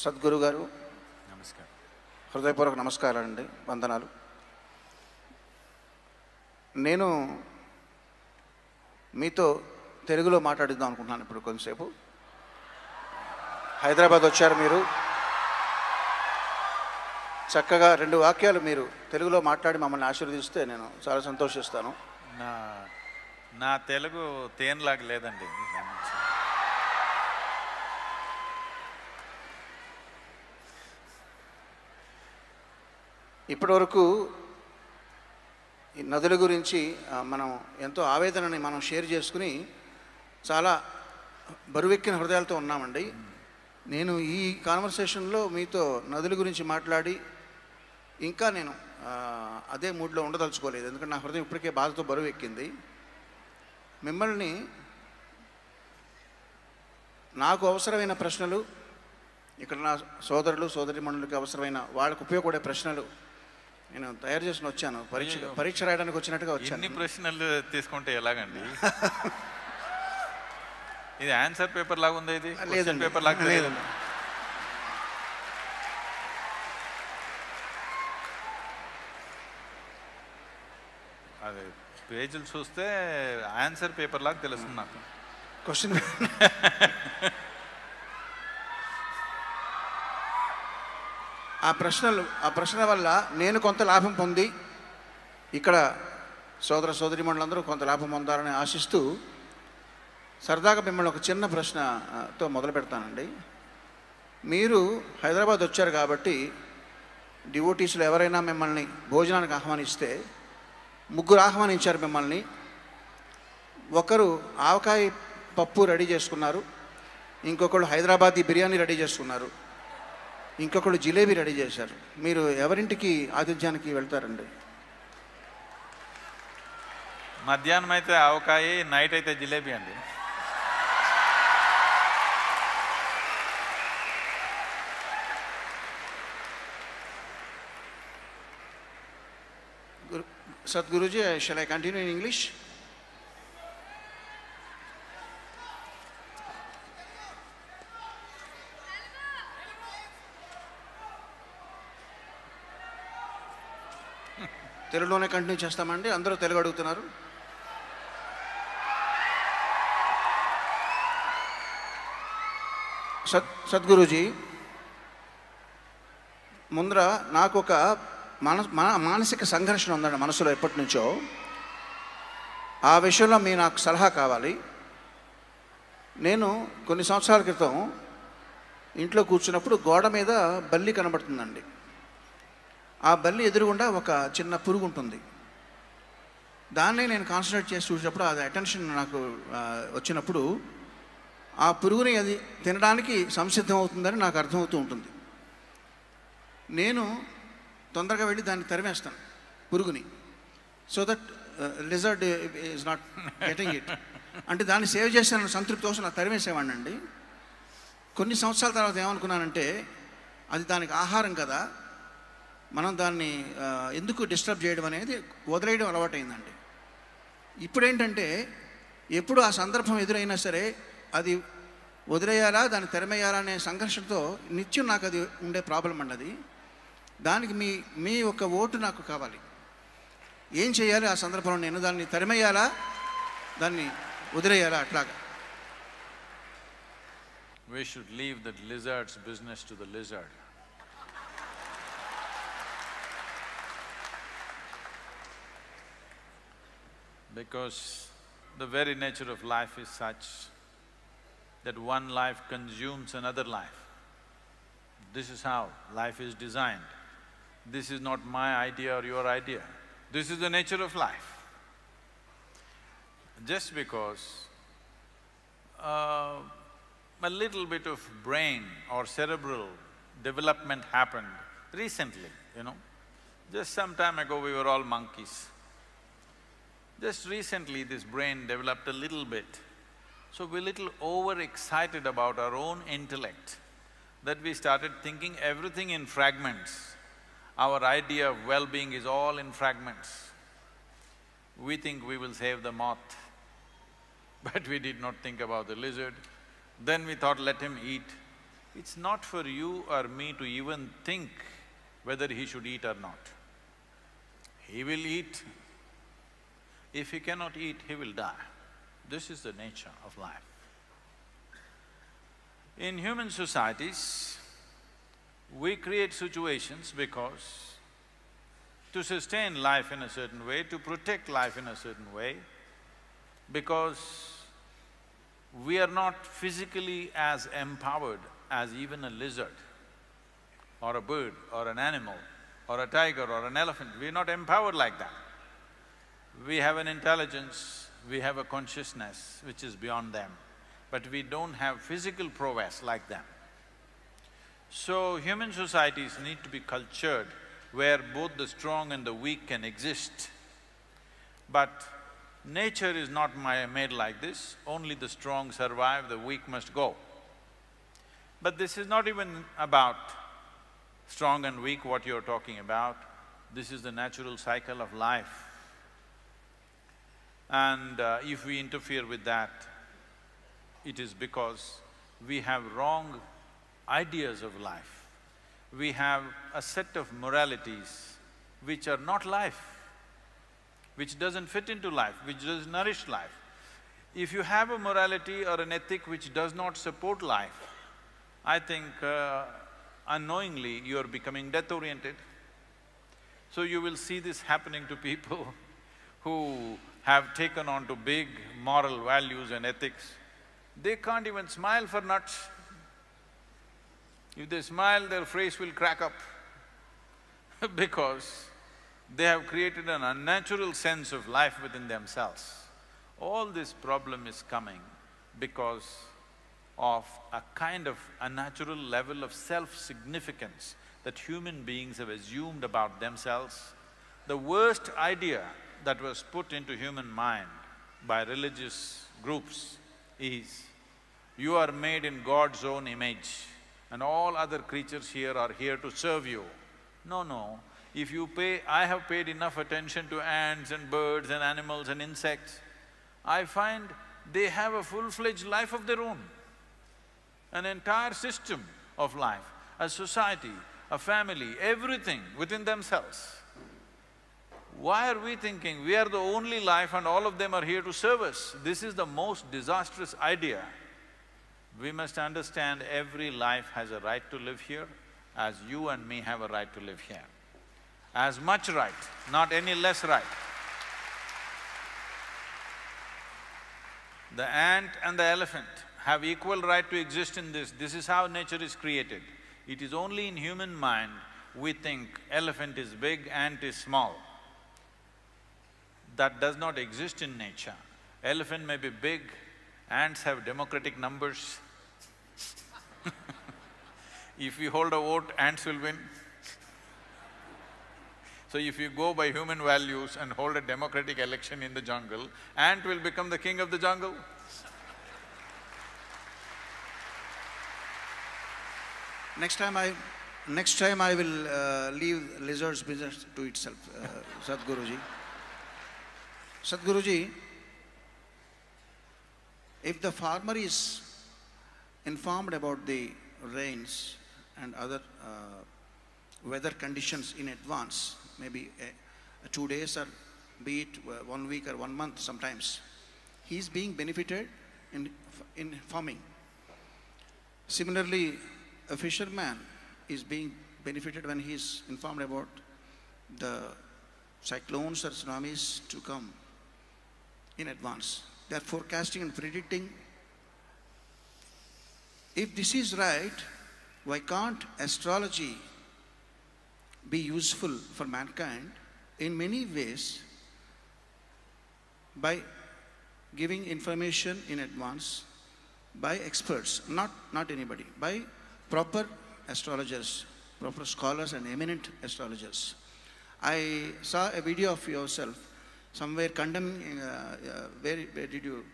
सद्गुरु गारू नमस्कार हृदयपूर्वक नमस्कार अंडी वंदनालु नेनु मीतो तेलुगुलो माटाडुदां अनुकुंटुन्नानु इप्पुडु कोंसेपु हैदराबाद वच्चारु मीरु చక్కగా రెండు వాక్యాలు మీరు తెలుగులో మాట్లాడి మమ్మల్ని ఆశీర్వదిస్తే నేను చాలా సంతోషిస్తాను నా నా తెలుగు తేన్ లాగా లేదండి ఇప్పటివరకు ఈ నదుల గురించి మనం ఎంతో ఆవేదనని మనం షేర్ చేసుకుని చాలా బరువెక్కిన హృదయాలతో ఉన్నామండి నేను ఈ కాన్వర్సేషన్ లో మీతో నదుల గురించి మాట్లాడి ఇంకా నేను అదే మూడ్లో ఉండదలుచుకోలేదు ఎందుకంటే నా హృదయం ఇప్పటికే బాధతో బరువెక్కింది మిమ్మల్ని నాకు అవసరమైన ప్రశ్నలు ఇక్కడ నా సోదరులు సోదరీమణులకు అవసరమైన వాళ్ళకు ఉపయోగపడే ప్రశ్నలు నేను తయారు చేసి వచ్చాను పరీక్ష రాయడానికి వచ్చినట్టుగా వచ్చాను ఎన్ని ప్రశ్నలు తీసుకుంటే ఎలాగండి ఇది ఆన్సర్ పేపర్ లాగా ఉంది ఇది క్వశ్చన్ పేపర్ లాగా లేదు అదే పేజీలు చూస్తే ఆన్సర్ పేపర్ లాగా తెలుస్తుంది నాకు క్వశ్చన్ ఆ ప్రశ్న వల్ల నేను కొంత లాభం పొంది ఇక్కడ సోదర సోదరీమణులందరూ కొంత లాభం పొందాలని ఆశిస్తూ సరదాగా మిమ్మల్ని ఒక చిన్న ప్రశ్నతో మొదలు పెడతానండి మీరు హైదరాబాద్ వచ్చారు కాబట్టి డివోటీస్లో ఎవరైనా మిమ్మల్ని భోజనానికి ఆహ్వానిస్తే ముగ్గురు ఆహ్వానించారు మిమ్మల్ని ఒకరు ఆవకాయ పప్పు రెడీ చేసుకున్నారు ఇంకొకరు హైదరాబాదీ బిర్యానీ రెడీ చేసుకున్నారు ఇంకొకరు జిలేబీ రెడీ చేశారు మీరు ఎవరింటికి ఆతిథ్యానికి వెళ్తారండి మధ్యాహ్నం అయితే ఆవకాయ నైట్ అయితే జిలేబీ అండి Sadhguruji, shall I continue in English? తెలుగులోనే కంటిన్యూ చేస్తామండి అందరూ తెలుగు అడుగుతున్నారు సద్గురుజీ ముందర నాకు ఒక మానసిక సంఘర్షణ ఉందండి మనసులో ఎప్పటి నుంచో ఆ విషయంలో మీ నాకు సలహా కావాలి నేను కొన్ని సంవత్సరాల క్రితం ఇంట్లో కూర్చున్నప్పుడు గోడ మీద బల్లి కనబడుతుందండి ఆ బల్లి ఎదురుగుండా ఒక చిన్న పురుగు ఉంటుంది దాన్ని నేను కాన్సన్ట్రేట్ చేసి చూసినప్పుడు అది అటెన్షన్ నాకు వచ్చినప్పుడు ఆ పురుగుని అది తినడానికి సంసిద్ధం అవుతుందని నాకు అర్థమవుతూ ఉంటుంది నేను తొందరగా వెళ్ళి దాన్ని తరిమేస్తాను పురుగుని so that lizard is not getting it అంటే దాన్ని సేవ్ చేసిన సంతృప్తి కోసం నాకు తరిమేసేవాడిని అండి కొన్ని సంవత్సరాల తర్వాత ఏమనుకున్నానంటే అది దానికి ఆహారం కదా మనం దాన్ని ఎందుకు డిస్టర్బ్ చేయడం అనేది వదిలేయడం అలవాటైందండి ఇప్పుడేంటంటే ఎప్పుడు ఆ సందర్భం ఎదురైనా సరే అది వదిలేయాలా దాన్ని తెరమేయాలా అనే సంఘర్షణతో నిత్యం నాకు అది ఉండే ప్రాబ్లం అండి అది దానికి మీ మీ ఒక ఓటు నాకు కావాలి ఏం చేయాలి ఆ సందర్భంలో నేను దాన్ని తరిమేయాలా దాన్ని వదిలేయాలా అట్లాగా We should leave the lizard's business to the lizard. Because the very nature of life is such that one life consumes another life. This is how life is designed. This is not my idea or your idea. This is the nature of life. Just because a little bit of brain or cerebral development happened recently, Just some time ago we were all monkeys. Just recently this brain developed a little bit. So we're a little overexcited about our own intellect that we started thinking everything in fragments. Our idea of well-being is all in fragments. We think we will save the moth, but we did not think about the lizard. Then we thought, let him eat. It's not for you or me to even think whether he should eat or not. He will eat. If he cannot eat, he will die. This is the nature of life. In human societies, we create situations because to sustain life in a certain way, to protect life in a certain way, because we are not physically as empowered as even a lizard or a bird or an animal or a tiger or an elephant. We are not empowered like that. We have an intelligence, we have a consciousness which is beyond them, but we don't have physical prowess like them. So human societies need to be cultured where both the strong and the weak can exist. But nature is not made like this, only the strong survive, the weak must go. But this is not even about strong and weak, what you're talking about. This is the natural cycle of life. And if we interfere with that, it is because we have wrong ideas of life. We have a set of moralities which are not life, which doesn't fit into life, which doesn't nourish life. If you have a morality or an ethic which does not support life, I think unknowingly you are becoming death-oriented. So you will see this happening to people who have taken on to big moral values and ethics. They can't even smile for nuts. If they smile, their face will crack up because they have created an unnatural sense of life within themselves. All this problem is coming because of a kind of unnatural level of self-significance that human beings have assumed about themselves. The worst idea that was put into human mind by religious groups is, you are made in God's own image and all other creatures here are here to serve you. No, no. If you pay… I have paid enough attention to ants and birds and animals and insects. I find they have a full-fledged life of their own, an entire system of life, a society, a family, everything within themselves. Why are we thinking we are the only life and all of them are here to serve us? This is the most disastrous idea. We must understand every life has a right to live here, as you and me have a right to live here. As much right, not any less right. The ant and the elephant have equal right to exist in this. This is how nature is created. It is only in human mind we think elephant is big, ant is small. That does not exist in nature. Elephant may be big, ants have democratic numbers. If we hold a vote, ants will win. So if you go by human values and hold a democratic election in the jungle, ant will become the king of the jungle. Next time I will leave lizard's business to itself, Sadhguruji. Sadhguruji, if the farmer is informed about the rains and other weather conditions in advance, maybe 2 days or be it 1 week or 1 month sometimes, he is being benefited in farming. Similarly, a fisherman is being benefited when he is informed about the cyclones or tsunamis to come in advance. They are forecasting and predicting. If this is right, why can't astrology be useful for mankind in many ways by giving information in advance by experts, not anybody, by proper astrologers, proper scholars and eminent astrologers? I saw a video of yourself somewhere condemning… where did you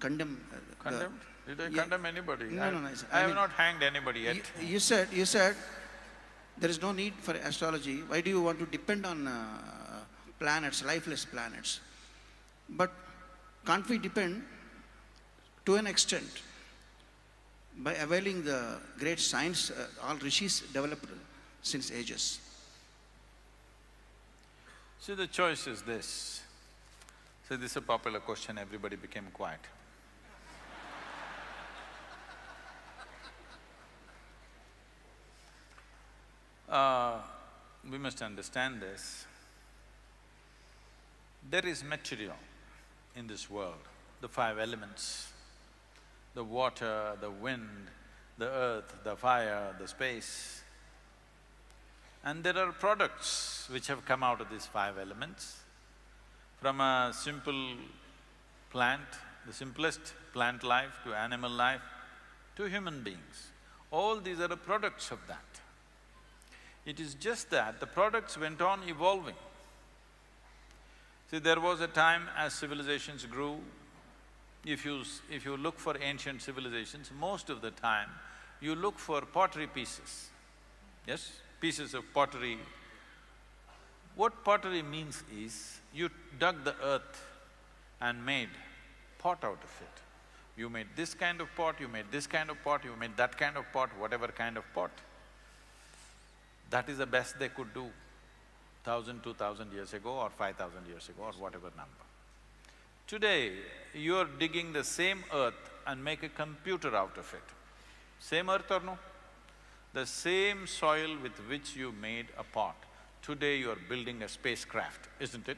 condemn… Condemn? Did I condemn anybody? No, I have not hanged anybody yet. You said, there is no need for astrology. Why do you want to depend on planets, lifeless planets? But can't we depend to an extent by availing the great science all rishis developed since ages. So the choice is this. So this is a popular question, everybody became quiet. We must understand this. There is material in this world, the five elements, the water, the wind, the earth, the fire, the space. And there are products which have come out of these five elements. From a simple plant, the simplest plant life to animal life to human beings, all these are the products of that. It is just that the products went on evolving. See, there was a time as civilizations grew, if you look for ancient civilizations, most of the time you look for pottery pieces, yes? Pieces of pottery. What pottery means is, you dug the earth and made pot out of it. You made this kind of pot, you made this kind of pot, you made that kind of pot, whatever kind of pot. That is the best they could do 1,000, 2,000 years ago or 5,000 years ago or whatever number. Today, you're digging the same earth and make a computer out of it. Same earth or no? The same soil with which you made a pot. Today you're building a spacecraft, isn't it?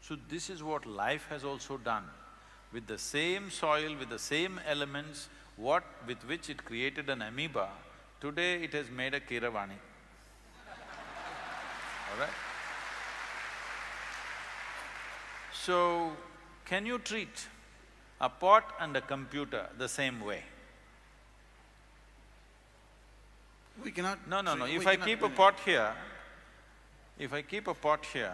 So this is what life has also done. With the same soil, with the same elements, with which it created an amoeba, today it has made a Keeravani, all right? So, can you treat a pot and a computer the same way? We cannot… No. If I keep a pot here,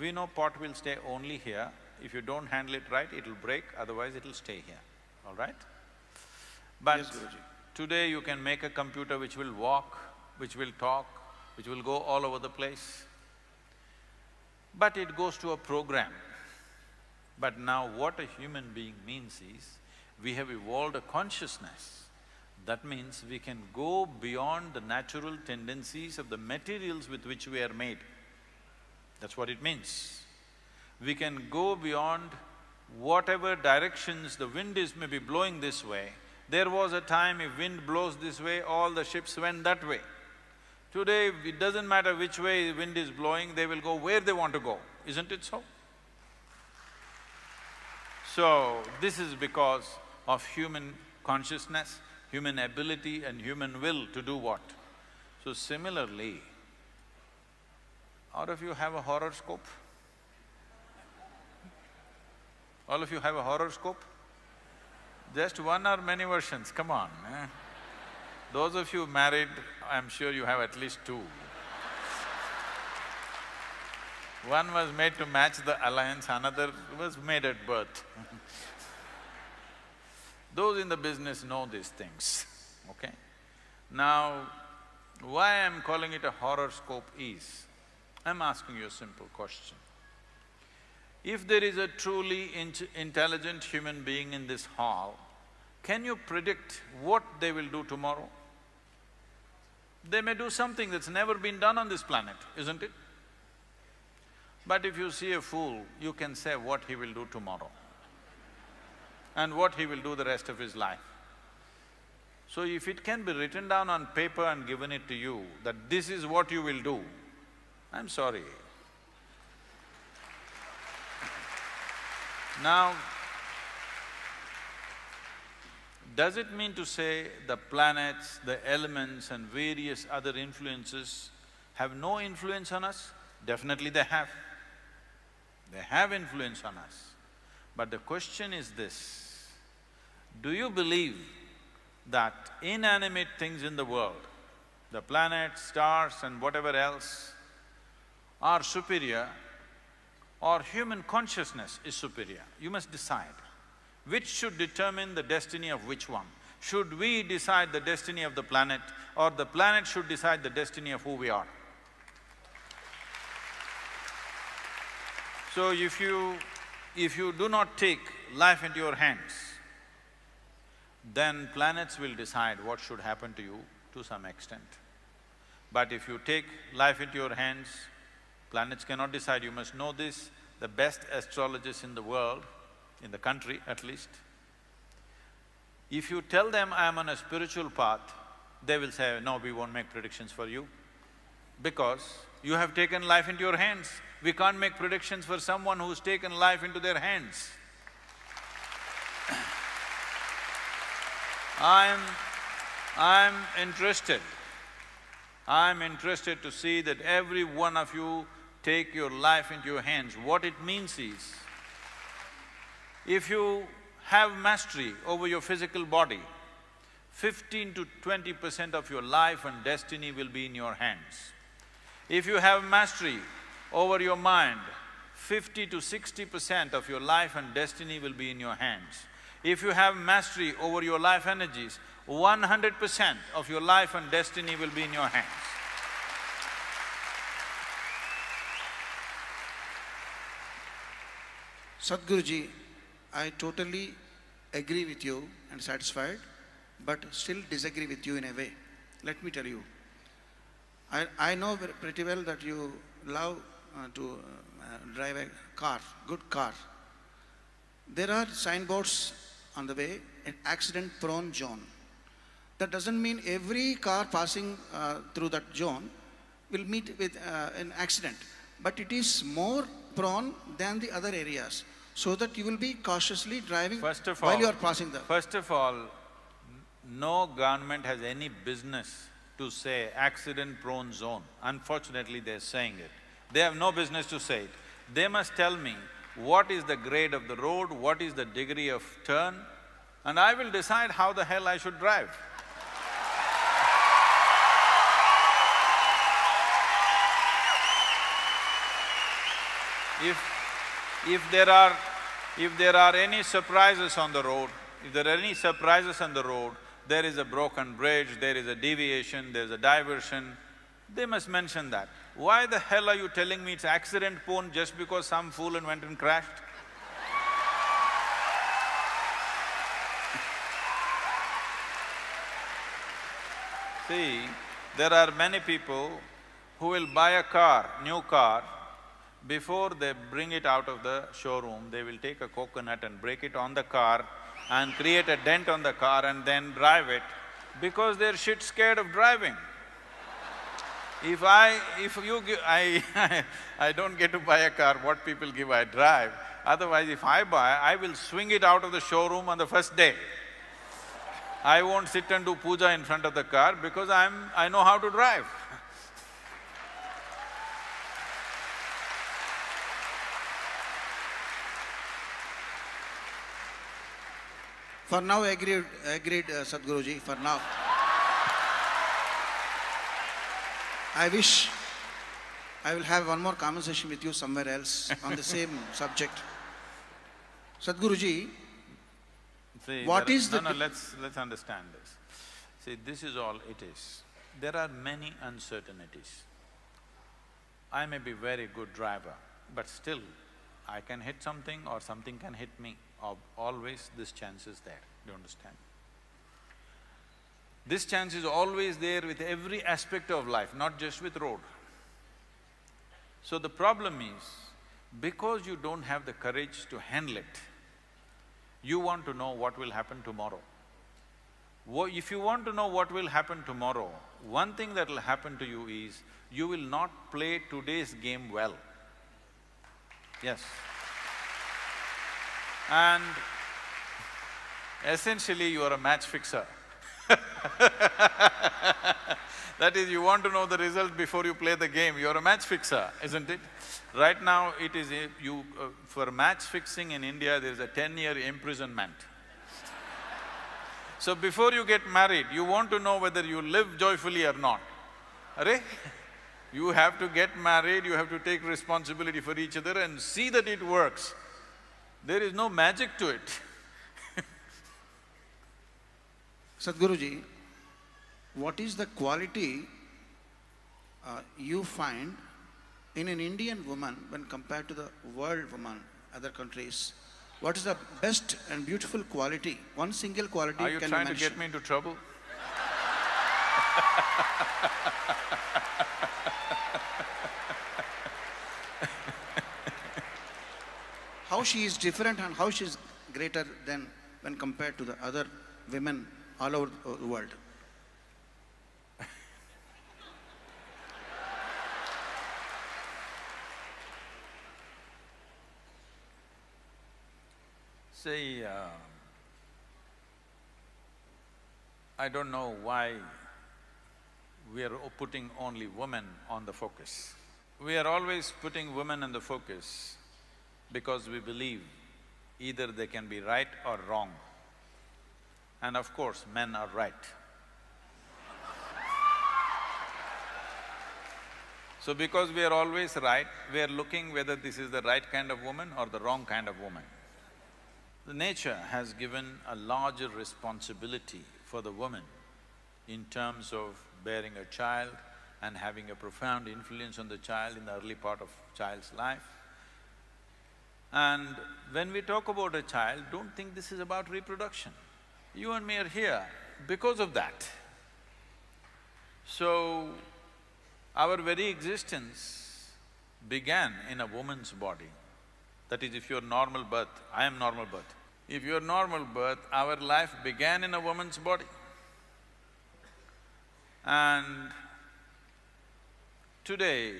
we know pot will stay only here. If you don't handle it right, it'll break, otherwise it'll stay here, all right? But… Yes, Guruji. Today you can make a computer which will walk, which will talk, which will go all over the place. But it goes to a program. But now what a human being means is, we have evolved a consciousness. That means we can go beyond the natural tendencies of the materials with which we are made. That's what it means. We can go beyond whatever directions the wind is maybe blowing this way. There was a time if wind blows this way, all the ships went that way. Today, it doesn't matter which way the wind is blowing, they will go where they want to go, isn't it so? So, this is because of human consciousness, human ability and human will to do what? So similarly, all of you have a horoscope? All of you have a horoscope? Just one or many versions, come on, eh? Those of you married, I'm sure you have at least two. One was made to match the alliance, another was made at birth. Those in the business know these things, okay? Now, why I'm calling it a horoscope is, I'm asking you a simple question. If there is a truly intelligent human being in this hall, can you predict what they will do tomorrow? They may do something that's never been done on this planet, isn't it? But if you see a fool, you can say what he will do tomorrow and what he will do the rest of his life. So if it can be written down on paper and given it to you, that this is what you will do, I'm sorry. Now, does it mean to say the planets, the elements and various other influences have no influence on us? Definitely they have. They have influence on us. But the question is this, do you believe that inanimate things in the world, the planets, stars and whatever else are superior or human consciousness is superior? You must decide. Which should determine the destiny of which one? Should we decide the destiny of the planet, or the planet should decide the destiny of who we are? So if you do not take life into your hands, then planets will decide what should happen to you to some extent. But if you take life into your hands, planets cannot decide. You must know this, the best astrologists in the world, in the country at least, if you tell them, I am on a spiritual path, they will say, no, we won't make predictions for you. Because you have taken life into your hands. We can't make predictions for someone who's taken life into their hands. I'm interested. I'm interested to see that every one of you take your life into your hands. What it means is, if you have mastery over your physical body, 15 to 20% of your life and destiny will be in your hands. If you have mastery over your mind, 50 to 60% of your life and destiny will be in your hands. If you have mastery over your life energies, 100% of your life and destiny will be in your hands. Sadhguruji, I totally agree with you and satisfied, but still disagree with you in a way. Let me tell you. I know pretty well that you love to drive a car, good car. There are signboards on the way, an accident-prone zone. That doesn't mean every car passing through that zone will meet with an accident. But it is more prone than the other areas, so that you will be cautiously driving while you are passing them. First of all, no government has any business to say accident-prone zone. Unfortunately, they're saying it. They have no business to say it. They must tell me what is the grade of the road, what is the degree of turn, and I will decide how the hell I should drive. If there are any surprises on the road, there is a broken bridge, there is a deviation, there is a diversion, they must mention that. Why the hell are you telling me it's accident-prone just because some fool went and crashed? See, there are many people who will buy a car, new car, before they bring it out of the showroom, they will take a coconut and break it on the car and create a dent on the car and then drive it because they're shit scared of driving. I don't get to buy a car, what people give, I drive. Otherwise, if I buy, I will swing it out of the showroom on the first day. I won't sit and do puja in front of the car because I know how to drive. For now, agreed, Sadhguruji, for now. I wish I will have one more conversation with you somewhere else on the same subject. Sadhguruji, let's understand this. See, this is all it is. There are many uncertainties. I may be very good driver, but still I can hit something or something can hit me. Always this chance is there, do you understand? This chance is always there with every aspect of life, not just with road. So the problem is, because you don't have the courage to handle it, you want to know what will happen tomorrow. If you want to know what will happen tomorrow, one thing that will happen to you is, you will not play today's game well. Yes. And essentially, you are a match fixer. That is, you want to know the result before you play the game. You're a match fixer, isn't it? Right now, it is for match fixing in India, there's a 10-year imprisonment. So before you get married, you want to know whether you live joyfully or not. Arey? You have to get married, you have to take responsibility for each other and see that it works. There is no magic to it. Sadhguruji, what is the quality you find in an Indian woman when compared to the world woman, other countries? What is the best and beautiful quality? One single quality can you mention? Are you trying to get me into trouble? How she is different and how she is greater than when compared to the other women all over the world? See, I don't know why we are putting only women on the focus. We are always putting women in the focus because we believe either they can be right or wrong. And of course, men are right. So because we are always right, we are looking whether this is the right kind of woman or the wrong kind of woman. The nature has given a larger responsibility for the woman in terms of bearing a child and having a profound influence on the child in the early part of child's life. And when we talk about a child, don't think this is about reproduction. You and me are here because of that. So, our very existence began in a woman's body. That is, if you're normal birth, I am normal birth. If you're normal birth, our life began in a woman's body. And today,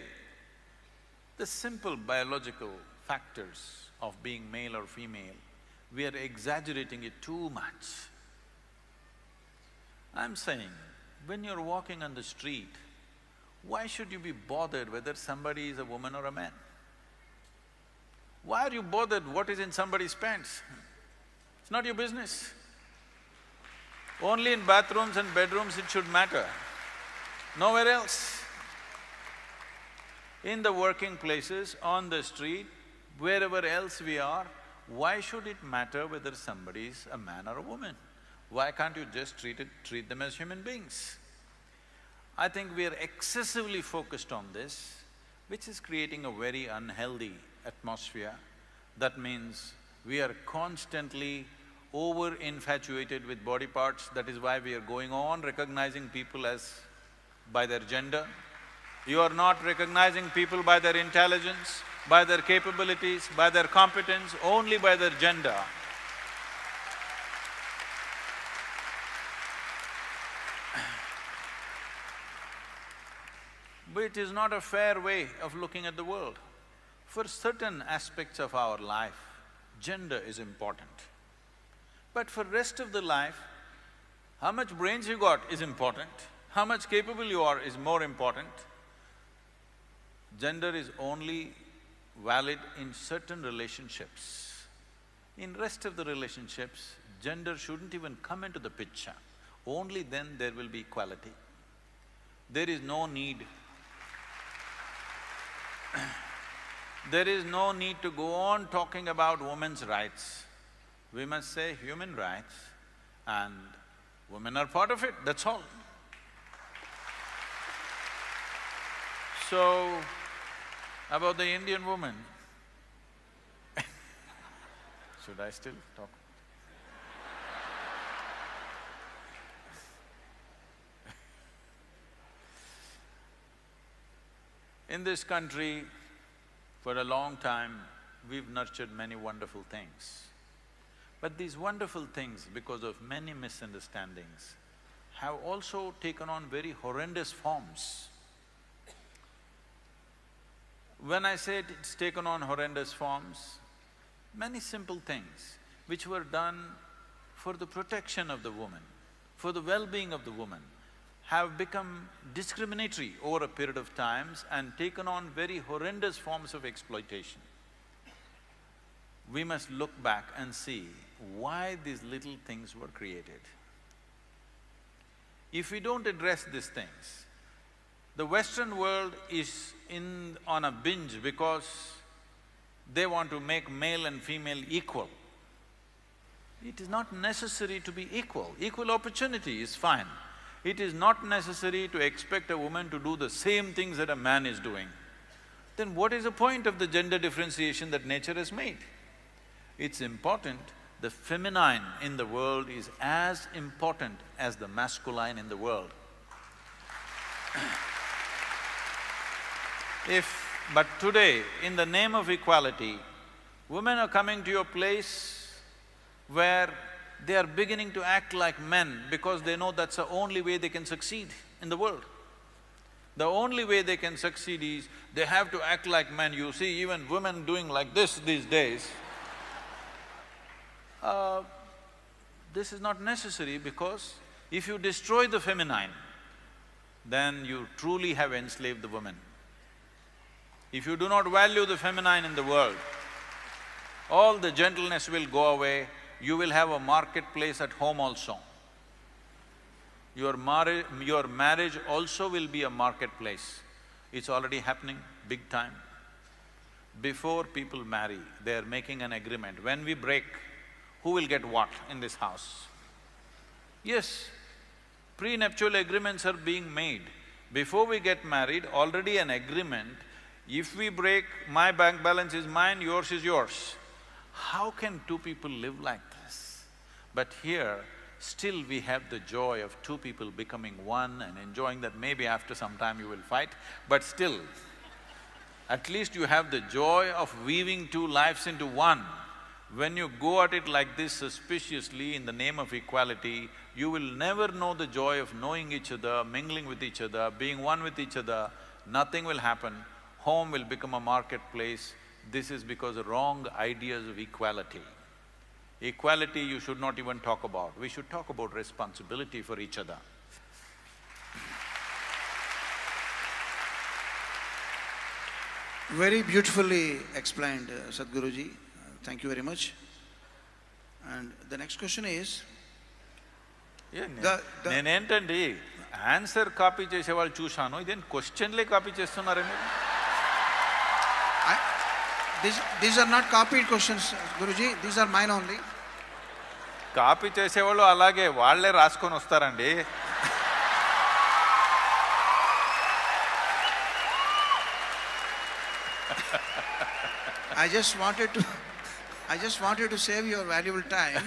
the simple biological factors of being male or female, we are exaggerating it too much. I'm saying, when you're walking on the street, why should you be bothered whether somebody is a woman or a man? Why are you bothered what is in somebody's pants? It's not your business. Only in bathrooms and bedrooms it should matter, nowhere else. In the working places, on the street, wherever else we are, why should it matter whether somebody is a man or a woman? Why can't you just treat them as human beings? I think we are excessively focused on this, which is creating a very unhealthy atmosphere. That means we are constantly over-infatuated with body parts. That is why we are going on recognizing people as by their gender. You are not recognizing people by their intelligence, by their capabilities, by their competence, only by their gender. But it is not a fair way of looking at the world. For certain aspects of our life, gender is important. But for rest of the life, how much brains you got is important, how much capable you are is more important. Gender is only valid in certain relationships. In rest of the relationships, gender shouldn't even come into the picture. Only then there will be equality. There is no need there is no need to go on talking about women's rights. We must say human rights, and women are part of it, that's all. So, about the Indian woman, should I still talk? In this country, for a long time, we've nurtured many wonderful things. But these wonderful things, because of many misunderstandings, have also taken on very horrendous forms. When I say it's taken on horrendous forms, many simple things which were done for the protection of the woman, for the well-being of the woman, have become discriminatory over a period of times and taken on very horrendous forms of exploitation. We must look back and see why these little things were created. If we don't address these things, the Western world is on a binge because they want to make male and female equal. It is not necessary to be equal. Equal opportunity is fine. It is not necessary to expect a woman to do the same things that a man is doing. Then what is the point of the gender differentiation that nature has made? it's important. The feminine in the world is as important as the masculine in the world. But today, in the name of equality, women are coming to your place where they are beginning to act like men because they know that's the only way they can succeed in the world. The only way they can succeed is they have to act like men. You see even women doing like this these days. This is not necessary, because if you destroy the feminine, then you truly have enslaved the woman. If you do not value the feminine in the world, all the gentleness will go away. You will have a marketplace at home also. Your marriage also will be a marketplace. It's already happening big time. Before people marry, they are making an agreement. When we break, who will get what in this house? Yes, prenuptial agreements are being made. Before we get married, already an agreement, if we break, my bank balance is mine, yours is yours. How can two people live like this? But here, still we have the joy of two people becoming one and enjoying that. Maybe after some time you will fight, but still, at least you have the joy of weaving two lives into one. When you go at it like this suspiciously in the name of equality, you will never know the joy of knowing each other, mingling with each other, being one with each other. Nothing will happen. Home will become a marketplace. This is because of wrong ideas of equality. Equality you should not even talk about. We should talk about responsibility for each other. Very beautifully explained, Sadhguruji. Thank you very much. And the next question is… Yeah, the answer copy chesevalu chusanu, idem question le copy chestunnarendu. These are not copied questions, Guruji. These are mine only. Copy chesevalu alage valle raskoni vastarandi. I just wanted to save your valuable time,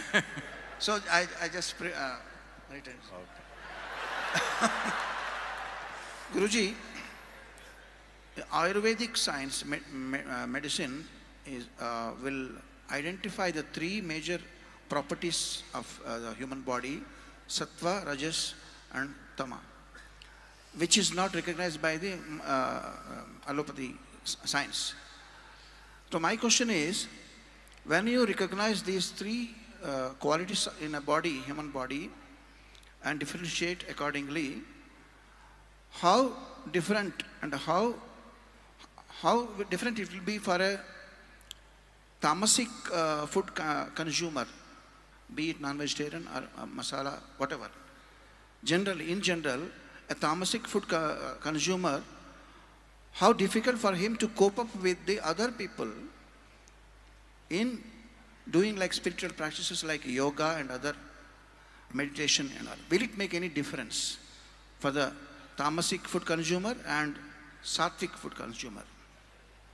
so I just written. Okay. Guruji, the Ayurvedic science medicine is, will identify the three major properties of the human body, sattva, rajas and tama, which is not recognized by the allopathy science. So my question is, when you recognize these three qualities in a body, human body, and differentiate accordingly, how different and how different it will be for a tamasic food consumer, be it non-vegetarian or masala, whatever. Generally, in general, a tamasic food consumer, how difficult for him to cope up with the other people in doing like spiritual practices like yoga and other meditation and all. Will it make any difference for the tamasic food consumer and sattvic food consumer?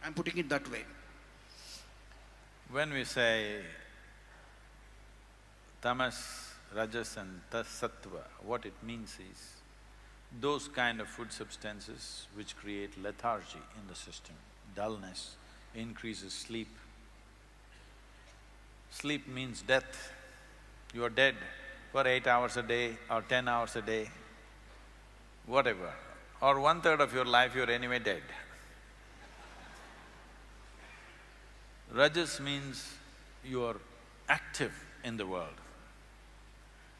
I'm putting it that way. When we say tamas, rajas and sattva, what it means is those kind of food substances which create lethargy in the system, dullness, increases sleep. Sleep means death. You are dead for 8 hours a day or 10 hours a day, whatever. Or 1/3 of your life you are anyway dead. Rajas means you are active in the world.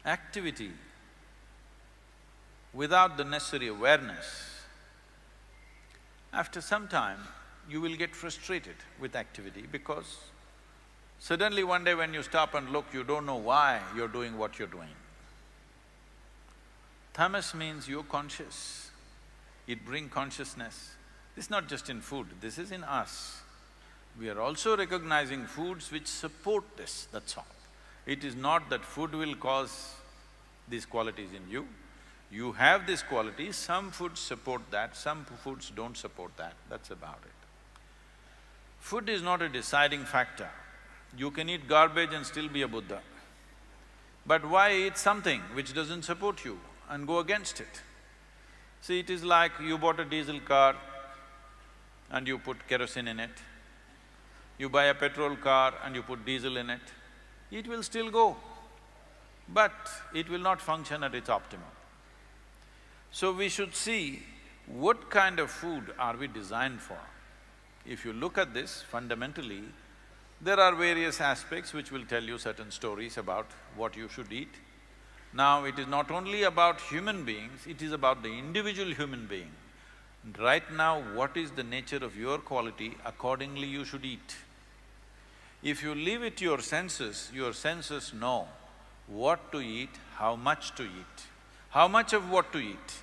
Activity without the necessary awareness, after some time you will get frustrated with activity, because suddenly one day when you stop and look, you don't know why you're doing what you're doing. Tamas means you're conscious. It brings consciousness. This is not just in food, this is in us. We are also recognizing foods which support this, that's all. It is not that food will cause these qualities in you. You have these qualities, some foods support that, some foods don't support that, that's about it. Food is not a deciding factor. You can eat garbage and still be a Buddha. But why eat something which doesn't support you and go against it? See, it is like you bought a diesel car and you put kerosene in it. You buy a petrol car and you put diesel in it. It will still go, but it will not function at its optimum. So we should see what kind of food are we designed for. If you look at this fundamentally, there are various aspects which will tell you certain stories about what you should eat. Now, it is not only about human beings, it is about the individual human being. Right now, what is the nature of your quality, accordingly you should eat. If you leave it to your senses know what to eat, how much to eat, how much of what to eat.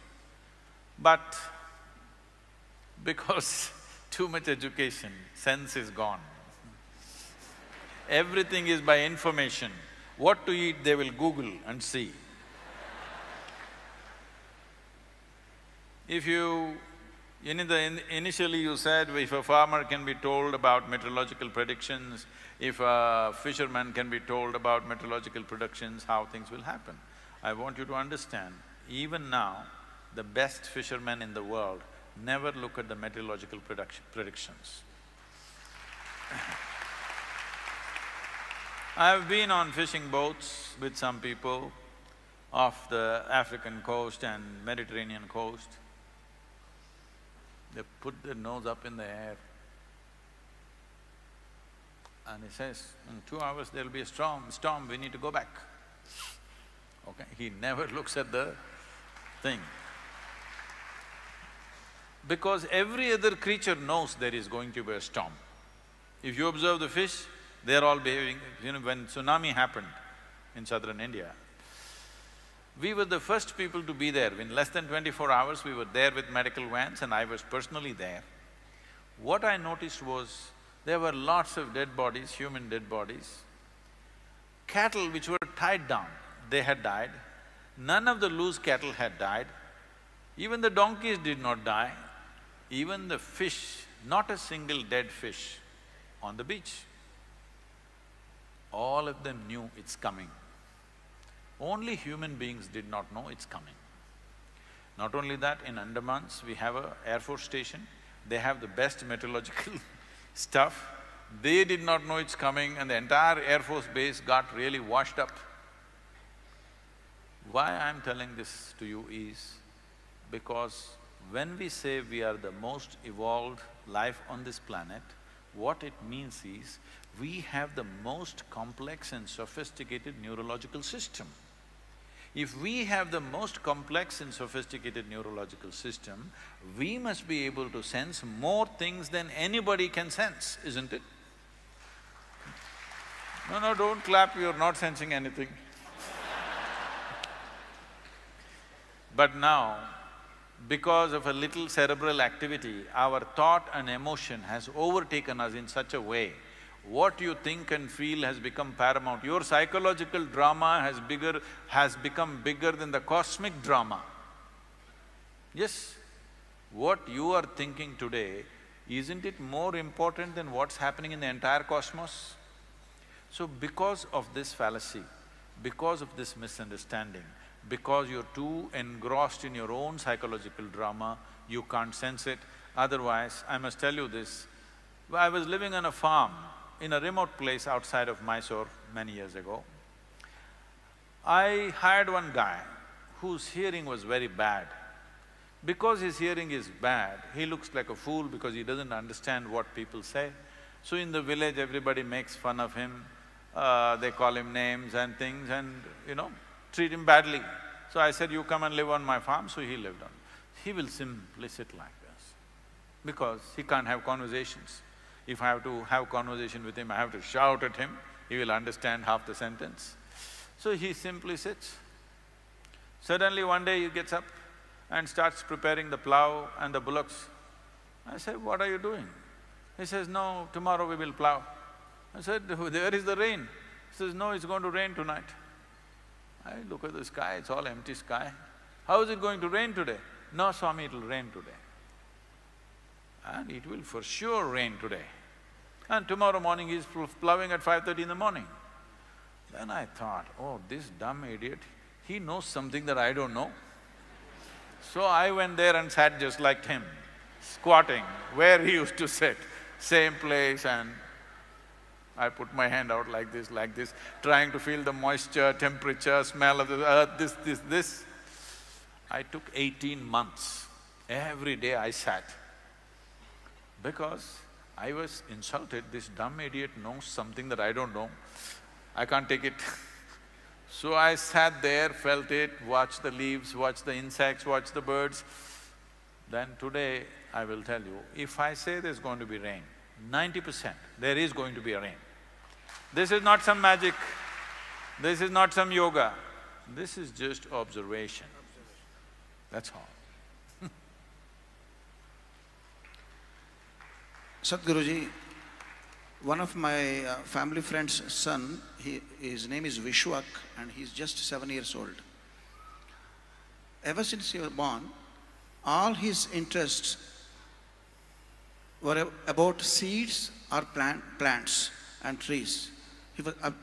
But because too much education, sense is gone. Everything is by information. What to eat, they will Google and see. If you… initially you said, if a farmer can be told about meteorological predictions, if a fisherman can be told about meteorological predictions, how things will happen. I want you to understand, even now, the best fishermen in the world never look at the meteorological predictions. I've been on fishing boats with some people off the African coast and Mediterranean coast. They put their nose up in the air and he says, in 2 hours there'll be a storm, we need to go back. Okay, he never looks at the thing. Because every other creature knows there is going to be a storm. If you observe the fish, they're all behaving… You know, when tsunami happened in southern India, we were the first people to be there. In less than 24 hours, we were there with medical vans and I was personally there. What I noticed was, there were lots of dead bodies, human dead bodies. Cattle which were tied down, they had died. None of the loose cattle had died. Even the donkeys did not die. Even the fish, not a single dead fish on the beach. All of them knew it's coming. Only human beings did not know it's coming. Not only that, in Andamans, we have an Air Force station, they have the best meteorological stuff. They did not know it's coming and the entire Air Force base got really washed up. Why I'm telling this to you is because when we say we are the most evolved life on this planet, what it means is we have the most complex and sophisticated neurological system. If we have the most complex and sophisticated neurological system, we must be able to sense more things than anybody can sense, isn't it? No, no, don't clap, you're not sensing anything. But now, because of a little cerebral activity, our thought and emotion has overtaken us in such a way. What you think and feel has become paramount. Your psychological drama has become bigger than the cosmic drama. Yes, what you are thinking today, isn't it more important than what's happening in the entire cosmos? So because of this fallacy, because of this misunderstanding, because you're too engrossed in your own psychological drama, you can't sense it. Otherwise, I must tell you this, I was living on a farm in a remote place outside of Mysore many years ago. I hired one guy whose hearing was very bad. Because his hearing is bad, he looks like a fool because he doesn't understand what people say. So in the village, everybody makes fun of him, they call him names and things and, you know, treat him badly. So I said, you come and live on my farm, so he lived on. He will simply sit like this because he can't have conversations. If I have to have conversation with him, I have to shout at him, he will understand half the sentence. So he simply sits. Suddenly one day he gets up and starts preparing the plow and the bullocks. I said, what are you doing? He says, no, tomorrow we will plow. I said, where is the rain? He says, no, it's going to rain tonight. I look at the sky, it's all empty sky. How is it going to rain today? No, Swami, it'll rain today. And it will for sure rain today. and tomorrow morning he's ploughing at 5:30 in the morning. Then I thought, oh, this dumb idiot, he knows something that I don't know. So I went there and sat just like him, squatting where he used to sit, same place, and I put my hand out like this, trying to feel the moisture, temperature, smell of the earth, this. I took 18 months. Every day I sat because I was insulted, this dumb idiot knows something that I don't know, I can't take it. So I sat there, felt it, watched the leaves, watched the insects, watched the birds. Then today I will tell you, if I say there's going to be rain, 90% there is going to be a rain. This is not some magic, this is not some yoga, this is just observation, that's all. Sadhguruji, one of my family friend's son, his name is Vishwak and he's just 7 years old. Ever since he was born, all his interests were about seeds or plants and trees.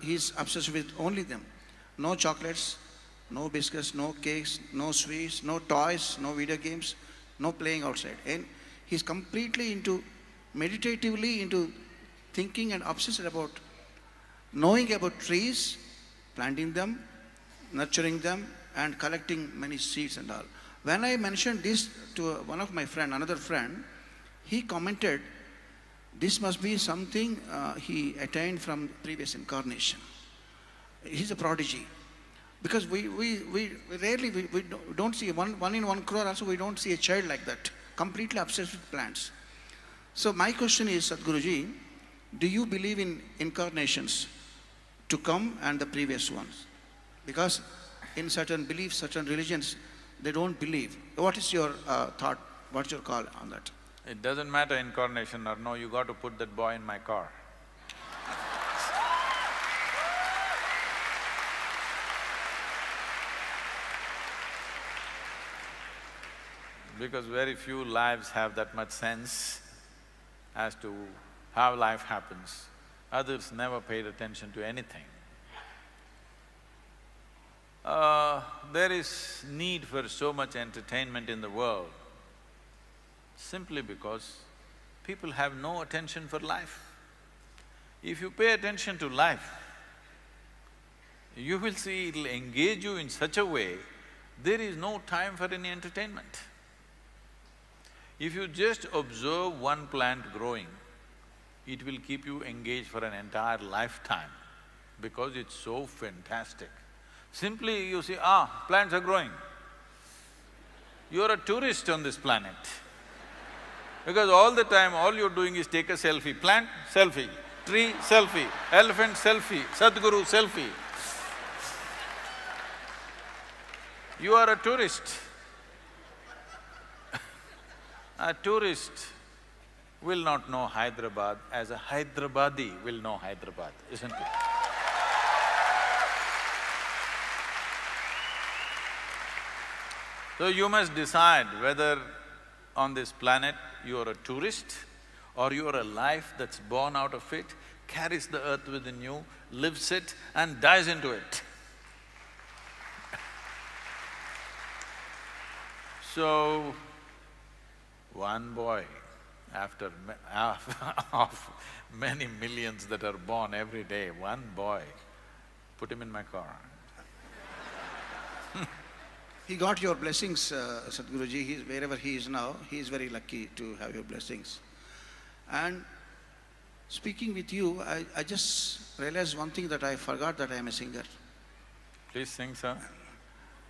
He's obsessed with only them. No chocolates, no biscuits, no cakes, no sweets, no toys, no video games, no playing outside. And he's completely into, meditatively into thinking and obsessed about knowing about trees, planting them, nurturing them and collecting many seeds and all. When I mentioned this to one of my friend, another friend, he commented, this must be something he attained from previous incarnation. He's a prodigy. Because we rarely don't see, one in 1 crore also we don't see a child like that, completely obsessed with plants. So my question is, Sadhguruji, do you believe in incarnations to come and the previous ones? Because in certain beliefs, certain religions, they don't believe. What is your thought, what's your call on that? It doesn't matter incarnation or no, you got to put that boy in my car. Because very few lives have that much sense as to how life happens. Others never paid attention to anything. There is need for so much entertainment in the world, simply because people have no attention for life. If you pay attention to life, you will see it'll engage you in such a way, there is no time for any entertainment. If you just observe one plant growing, it will keep you engaged for an entire lifetime because it's so fantastic. Simply you see, ah, plants are growing. You're a tourist on this planet. Because all the time, all you're doing is take a selfie. Plant, selfie. Tree, selfie. Elephant, selfie. Sadhguru, selfie. You are a tourist. A tourist will not know Hyderabad as a Hyderabadi will know Hyderabad, isn't it? So you must decide whether on this planet you are a tourist or you are a life that's born out of it, carries the earth within you, lives it and dies into it. So, one boy after of many millions that are born every day, one boy, put him in my car. He got your blessings, Sadhguruji. Wherever he is now, he is very lucky to have your blessings. And speaking with you, I just realized one thing that I forgot, that I am a singer. Please sing, sir.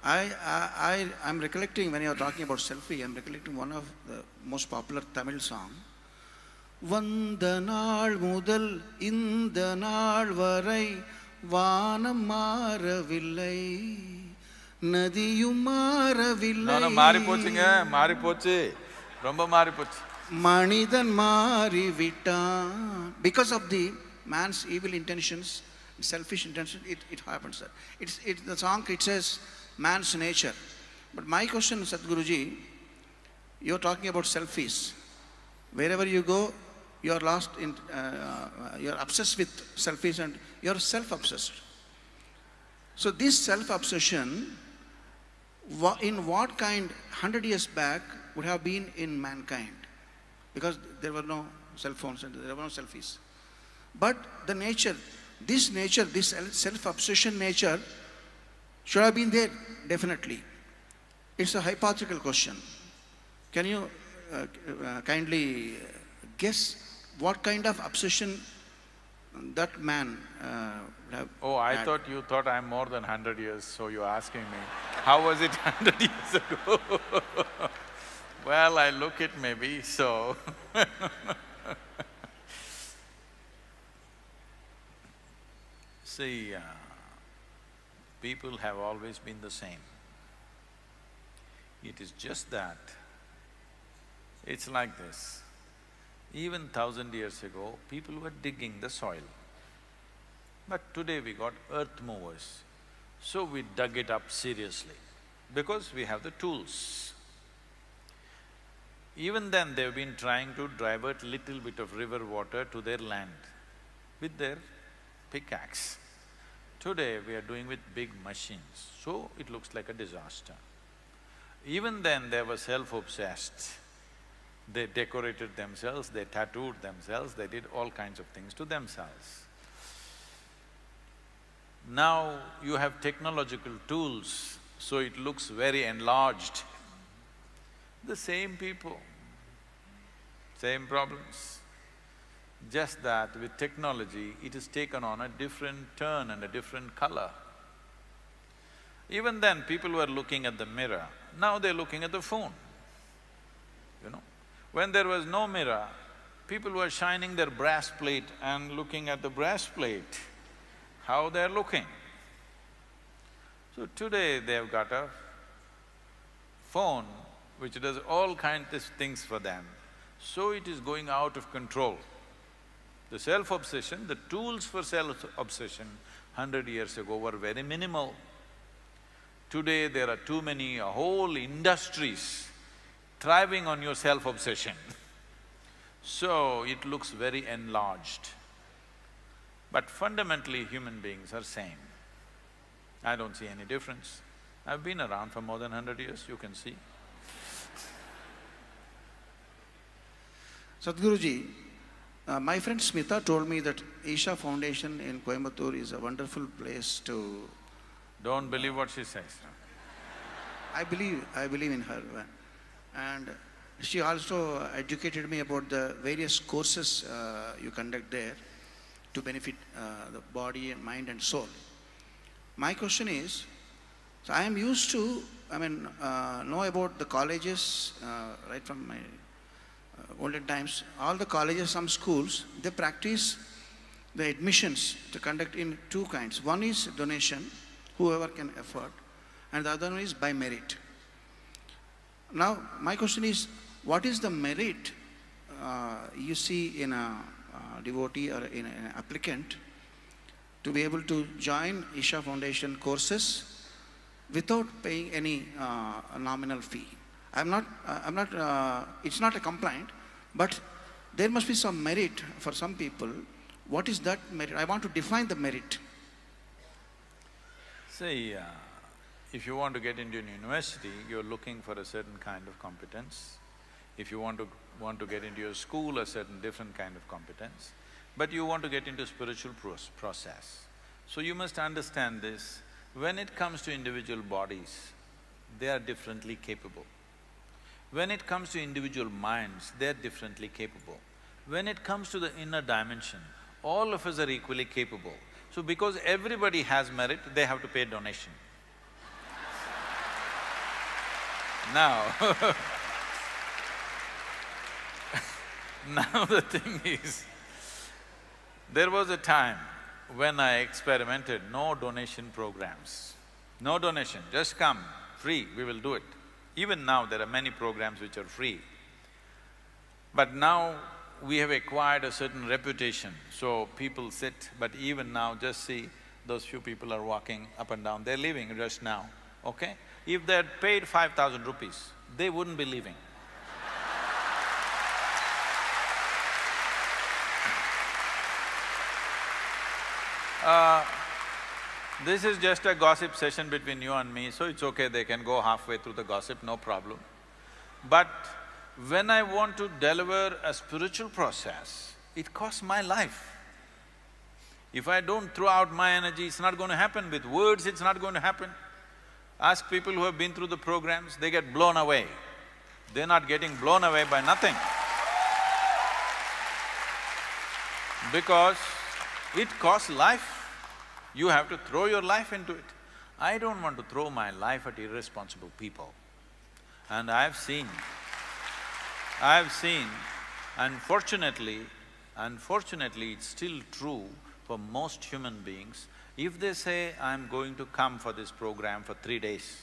I'm recollecting, when you are talking about selfie, I'm recollecting one of the most popular Tamil song. Vandanaal mudal indanaal varai vaanam maaravillai. Nadiyum maaravillai. No, maaripochunga, maaripochu, romba maaripochu. Manithan maarivittan. Because of the man's evil intentions, selfish intentions, it happens that. The song, it says man's nature. But my question, Sadhguruji, you're talking about selfies. Wherever you go, you are lost in, you are obsessed with selfish and you are self-obsessed. So this self-obsession, in what kind 100 years back would have been in mankind, because there were no cell phones and there were no selfies. But the nature, this self-obsession nature should have been there, definitely. It's a hypothetical question. Can you kindly guess what kind of obsession that man have had? I thought you thought I'm more than 100 years, so you're asking me, how was it 100 years ago? Well, I look it maybe, so... See, people have always been the same. It is just that, it's like this. Even 1,000 years ago, people were digging the soil. But today we got earth movers, so we dug it up seriously, because we have the tools. Even then they've been trying to divert little bit of river water to their land with their pickaxe. Today we are doing with big machines, so it looks like a disaster. Even then they were self-obsessed. They decorated themselves, they tattooed themselves, they did all kinds of things to themselves. Now you have technological tools, so it looks very enlarged. The same people, same problems. Just that with technology, it has taken on a different turn and a different color. Even then, people were looking at the mirror, now they're looking at the phone, you know. When there was no mirror, people were shining their brass plate and looking at the brass plate, how they're looking. So today, they've got a phone which does all kinds of things for them, so it is going out of control. The self-obsession, the tools for self-obsession 100 years ago were very minimal. Today there are too many whole industries thriving on your self-obsession. So it looks very enlarged. But fundamentally human beings are same. I don't see any difference. I've been around for more than 100 years, you can see. Sadhguruji, my friend Smita told me that Isha Foundation in Coimbatore is a wonderful place to… Don't believe what she says. I believe in her. And she also educated me about the various courses you conduct there to benefit the body and mind and soul. My question is, so I am used to, know about the colleges right from my olden times. All the colleges, some schools, they practice the admissions to conduct in two kinds. One is donation, whoever can afford, and the other one is by merit. Now, my question is, what is the merit you see in a devotee or in an applicant to be able to join Isha Foundation courses without paying any nominal fee? It's not a complaint, but there must be some merit for some people. What is that merit? I want to define the merit. See, if you want to get into an university, you're looking for a certain kind of competence. If you want to get into your school, a certain different kind of competence. But you want to get into spiritual process. So you must understand this. When it comes to individual bodies, they are differently capable. When it comes to individual minds, they are differently capable. When it comes to the inner dimension, all of us are equally capable. So because everybody has merit, they have to pay donation. Now, now the thing is, there was a time when I experimented no donation programs. No donation, just come, free, we will do it. Even now there are many programs which are free. But now we have acquired a certain reputation, so people sit, but even now just see, those few people are walking up and down, they're leaving just now, okay? If they had paid 5,000 rupees, they wouldn't be leaving. This is just a gossip session between you and me, so it's okay, they can go halfway through the gossip, no problem. But when I want to deliver a spiritual process, it costs my life. If I don't throw out my energy, it's not going to happen. With words, it's not going to happen. Ask people who have been through the programs, they get blown away. They're not getting blown away by nothing. Because it costs life. You have to throw your life into it. I don't want to throw my life at irresponsible people. And I've seen, unfortunately, it's still true for most human beings. If they say, I'm going to come for this program for 3 days,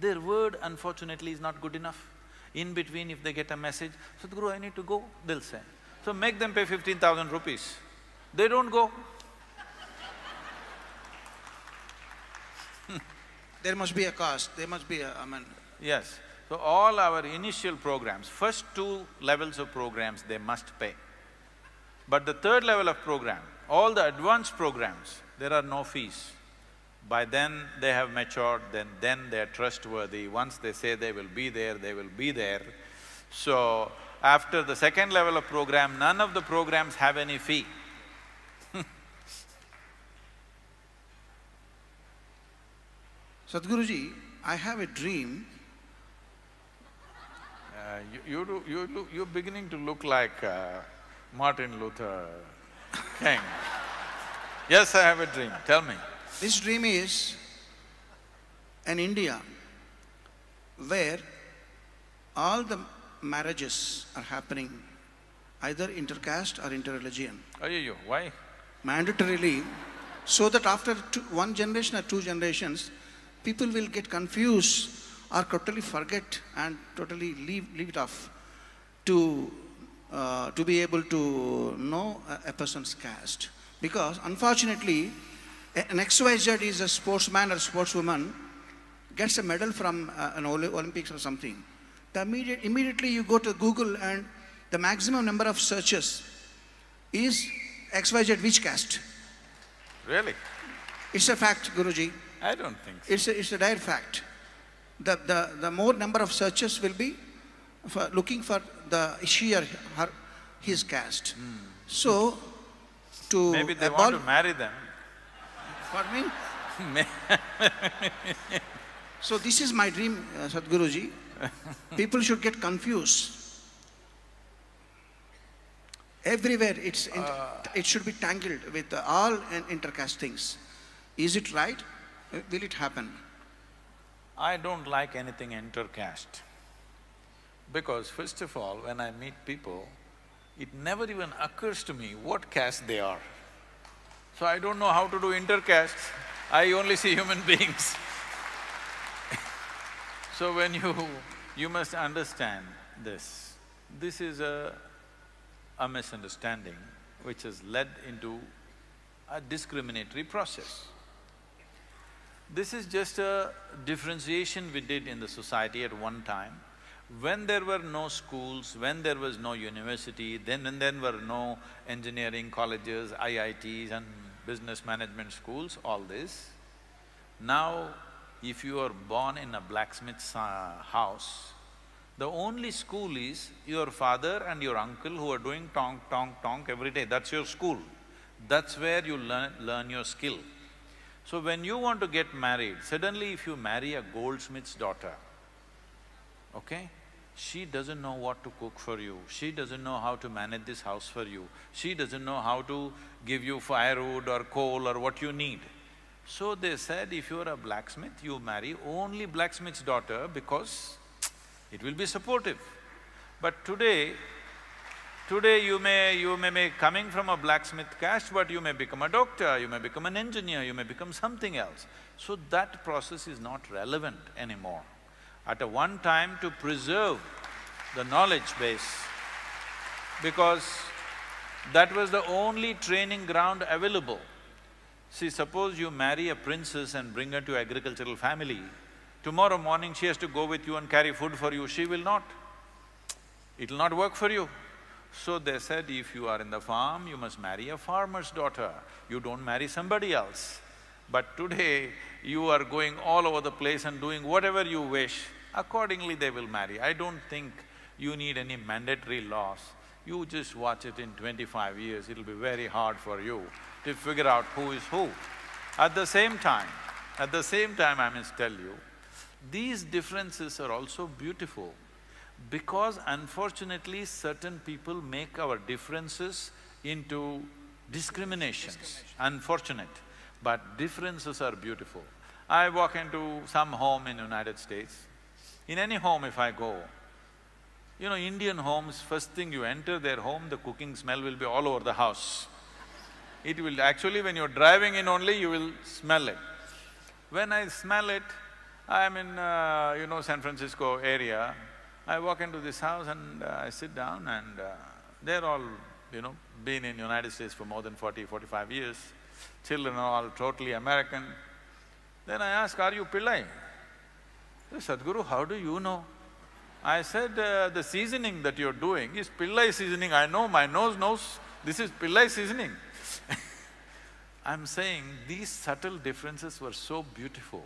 their word unfortunately is not good enough. In between, if they get a message, Sadhguru, I need to go, they'll say. So make them pay 15,000 rupees. They don't go. There must be a cost, there must be a… Yes. So all our initial programs, first 2 levels of programs, they must pay. But the 3rd level of program, all the advanced programs, there are no fees. By then they have matured, then they are trustworthy. Once they say they will be there, they will be there. So after the 2nd level of program, none of the programs have any fee. Sadhguruji, I have a dream. You're beginning to look like Martin Luther King. Yes, I have a dream. Tell me. This dream is an India where all the marriages are happening, either intercaste or interreligion. Ayyo, why? Mandatorily, so that after 1 generation or 2 generations, people will get confused or totally forget and totally leave it off to be able to know a person's caste. Because unfortunately, an XYZ is a sportsman or sportswoman, gets a medal from an Olympics or something. Immediately you go to Google and the maximum number of searches is XYZ which caste. Really? It's a fact, Guruji. I don't think so. It's a dire fact. The more number of searches will be for looking for the she or her, his caste. Mm. So, to maybe they want to marry them. Pardon me? So this is my dream, Sadhguruji. People should get confused. Everywhere it's it should be tangled with all intercaste things. Is it right? Will it happen? I don't like anything intercaste. Because first of all, when I meet people, it never even occurs to me what caste they are. So I don't know how to do intercastes, I only see human beings. So when you must understand this. This is a misunderstanding which has led into a discriminatory process. This is just a differentiation we did in the society at one time. When there were no schools, when there was no university, then when there were no engineering colleges, IITs and business management schools, all this. Now, if you are born in a blacksmith's house, the only school is your father and your uncle who are doing tonk, tonk, tonk every day. That's your school. That's where you learn your skill. So when you want to get married, suddenly if you marry a goldsmith's daughter, okay, she doesn't know what to cook for you, she doesn't know how to manage this house for you, she doesn't know how to give you firewood or coal or what you need. So they said, if you're a blacksmith, you marry only blacksmith's daughter because it will be supportive. But today you may be coming from a blacksmith caste, but you may become a doctor, you may become an engineer, you may become something else. So that process is not relevant anymore. At one time, to preserve the knowledge base, because that was the only training ground available. See, suppose you marry a princess and bring her to an agricultural family, tomorrow morning she has to go with you and carry food for you, she will not. It will not work for you. So they said, if you are in the farm, you must marry a farmer's daughter, you don't marry somebody else. But today, you are going all over the place and doing whatever you wish, accordingly they will marry. I don't think you need any mandatory laws. You just watch it in 25 years, it'll be very hard for you to figure out who is who. At the same time, I must tell you, these differences are also beautiful because unfortunately certain people make our differences into discriminations, unfortunate. But differences are beautiful. I walk into some home in United States, in any home if I go, you know, Indian homes, first thing you enter their home, the cooking smell will be all over the house. It will actually, when you're driving in only, you will smell it. When I smell it, I'm in, you know, San Francisco area, I walk into this house and I sit down and they're all, you know, been in United States for more than 40, 45 years, children are all totally American. Then I ask, are you Pillai? Sadhguru, how do you know? I said, the seasoning that you're doing is Pillai seasoning, I know, my nose knows, this is Pillai seasoning. I'm saying these subtle differences were so beautiful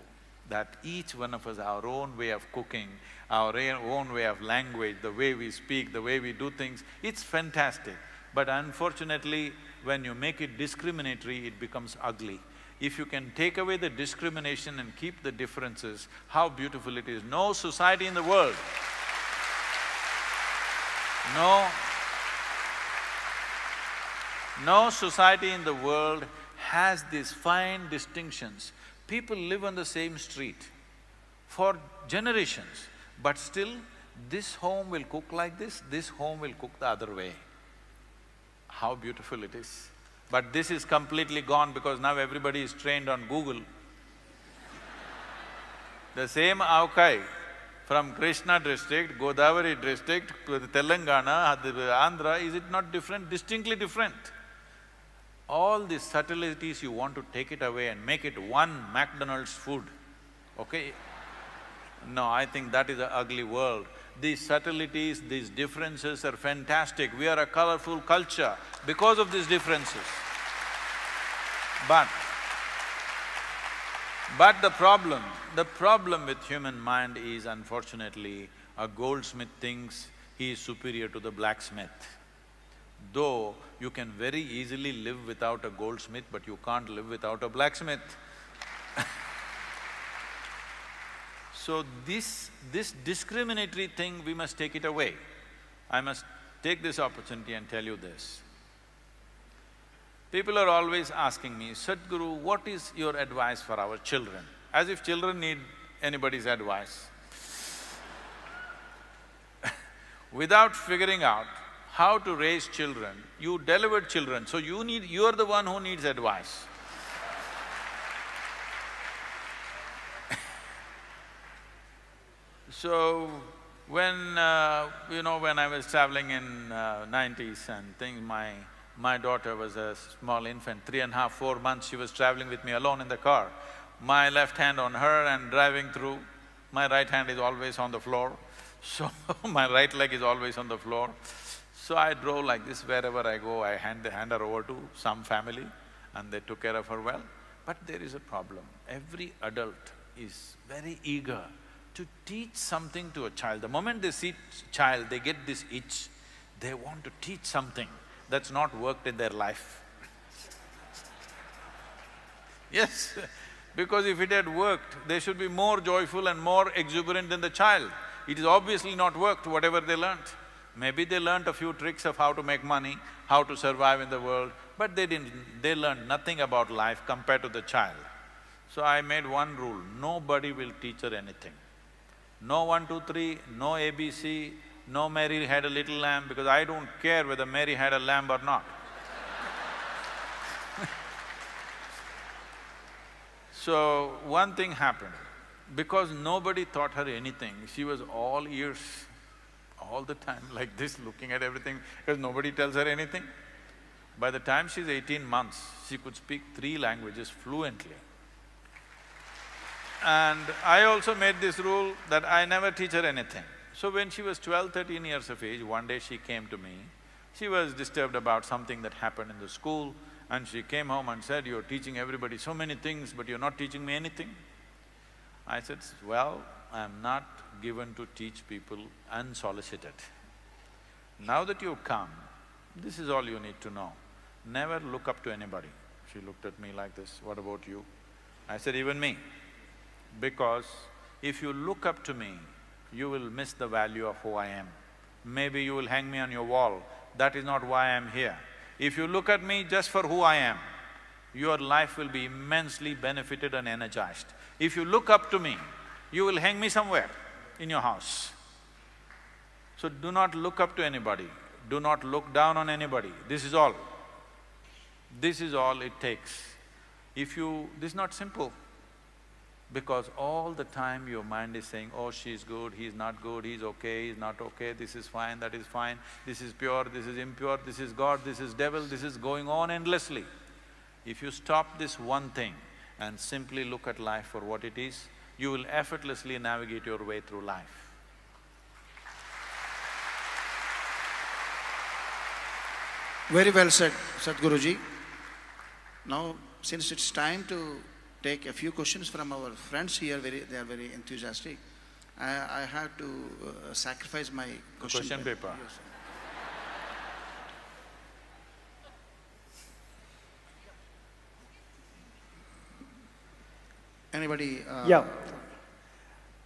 that each one of us, our own way of cooking, our own way of language, the way we speak, the way we do things, it's fantastic. But unfortunately, when you make it discriminatory, it becomes ugly. If you can take away the discrimination and keep the differences, how beautiful it is. No society in the world. No society in the world has these fine distinctions. People live on the same street for generations, but still this home will cook like this home will cook the other way. How beautiful it is. But this is completely gone because now everybody is trained on Google. The same Avkai from Krishna district, Godavari district, Telangana, Andhra, is it not different? Distinctly different. All these subtleties you want to take it away and make it one McDonald's food, okay? No, I think that is an ugly world. These subtleties, these differences are fantastic. We are a colorful culture because of these differences. But the problem with human mind is unfortunately, a goldsmith thinks he is superior to the blacksmith. Though you can very easily live without a goldsmith, but you can't live without a blacksmith. So this discriminatory thing, we must take it away. I must take this opportunity and tell you this. People are always asking me, Sadhguru, what is your advice for our children? As if children need anybody's advice. Without figuring out how to raise children, you delivered children, so you are the one who needs advice. So, when I was traveling in 90s and things, my daughter was a small infant, 3.5, 4 months, she was traveling with me alone in the car. My left hand on her and driving through, my right hand is always on the floor, so my right leg is always on the floor. So I drove like this, wherever I go, I hand her over to some family and they took care of her well. But there is a problem, every adult is very eager to teach something to a child. The moment they see child, they get this itch, they want to teach something that's not worked in their life. Yes, because if it had worked, they should be more joyful and more exuberant than the child. It is obviously not worked, whatever they learnt. Maybe they learnt a few tricks of how to make money, how to survive in the world, but they learned nothing about life compared to the child. So I made one rule, nobody will teach her anything. No 1, 2, 3, no ABC, no Mary had a little lamb, because I don't care whether Mary had a lamb or not. So one thing happened, because nobody taught her anything, she was all ears, all the time like this, looking at everything, because nobody tells her anything. By the time she's 18 months, she could speak 3 languages fluently. And I also made this rule that I never teach her anything. So when she was 12, 13 years of age, one day she came to me She was disturbed about something that happened in the school and she came home and said, "You're teaching everybody so many things, but you're not teaching me anything." I said, "Well, I'm not given to teach people unsolicited. Now that you've come, this is all you need to know. Never look up to anybody." She looked at me like this, "What about you?" I said, "Even me. Because if you look up to me, you will miss the value of who I am. Maybe you will hang me on your wall. That is not why I am here. If you look at me just for who I am, your life will be immensely benefited and energized. If you look up to me, you will hang me somewhere in your house. So do not look up to anybody, do not look down on anybody, this is all. This is all it takes. This is not simple, because all the time your mind is saying, "Oh, she's good, he's not good, he's okay, he's not okay, this is fine, that is fine, this is pure, this is impure, this is God, this is devil," this is going on endlessly. If you stop this one thing and simply look at life for what it is, you will effortlessly navigate your way through life. Very well said, Sadhguruji. Now, since it's time to take a few questions from our friends here, they are very enthusiastic. I had to sacrifice my question paper. Yes. Anybody?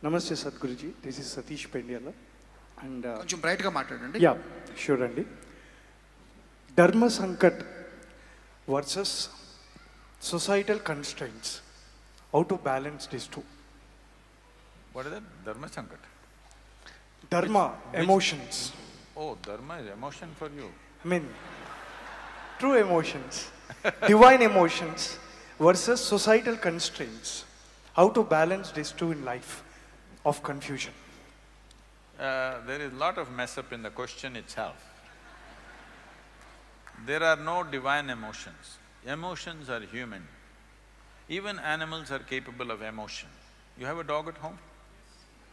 Namaste Sadhguruji, this is Satish Pendyala. And కొంచెం బ్రైట్గా మాట్లాడండి. Yeah, sure Andy. Dharma Sankat versus societal constraints. How to balance these two? What is that? Dharma Sankat? Dharma, emotions. Oh, dharma is emotion for you. I mean, true emotions, divine emotions versus societal constraints. How to balance these two in life of confusion? There is a lot of mess up in the question itself. There are no divine emotions. Emotions are human. Even animals are capable of emotion. You have a dog at home?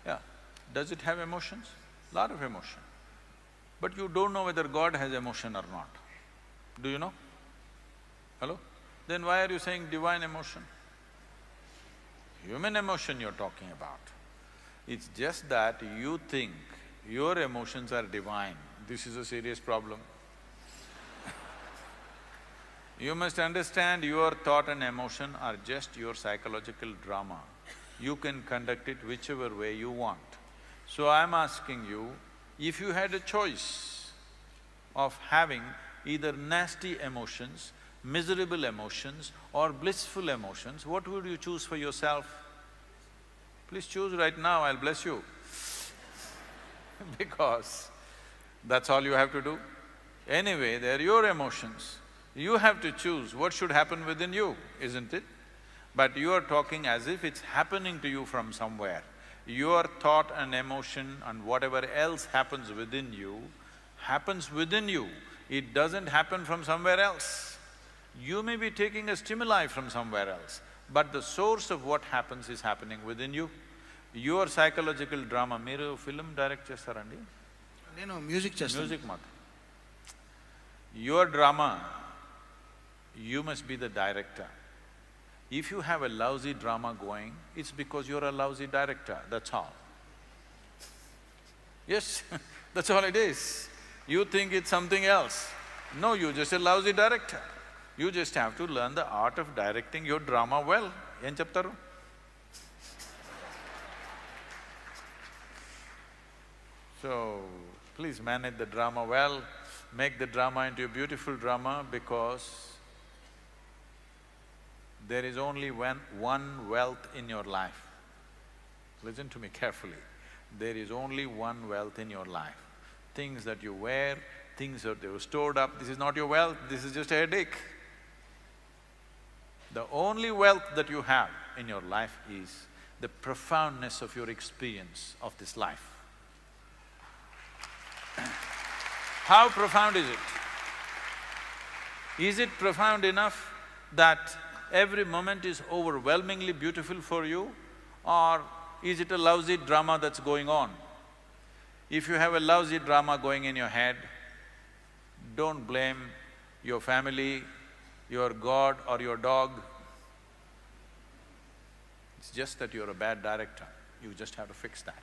Yeah. Does it have emotions? Lot of emotion. But you don't know whether God has emotion or not. Do you know? Hello? Then why are you saying divine emotion? Human emotion you're talking about. It's just that you think your emotions are divine. This is a serious problem. You must understand your thought and emotion are just your psychological drama. You can conduct it whichever way you want. So I'm asking you, if you had a choice of having either nasty emotions, miserable emotions or blissful emotions, what would you choose for yourself? Please choose right now, I'll bless you because that's all you have to do. Anyway, they're your emotions. You have to choose what should happen within you, isn't it? But you are talking as if it's happening to you from somewhere. Your thought and emotion and whatever else happens within you, it doesn't happen from somewhere else. You may be taking a stimuli from somewhere else, but the source of what happens is happening within you. Your psychological drama… Meeru film direct chestara andi? No, music chestara. Music maatram. Your drama, you must be the director. If you have a lousy drama going, it's because you're a lousy director, that's all. Yes, that's all it is. You think it's something else. No, you're just a lousy director. You just have to learn the art of directing your drama well. Em cheptaru? So, please manage the drama well, make the drama into a beautiful drama because there is only one wealth in your life. Listen to me carefully. There is only one wealth in your life. Things that you wear, things that you stored up, this is not your wealth, this is just a headache. The only wealth that you have in your life is the profoundness of your experience of this life. How profound is it? Is it profound enough that every moment is overwhelmingly beautiful for you, or is it a lousy drama that's going on? If you have a lousy drama going in your head, Don't blame your family, your God or your dog. It's just that you're a bad director. You just have to fix that.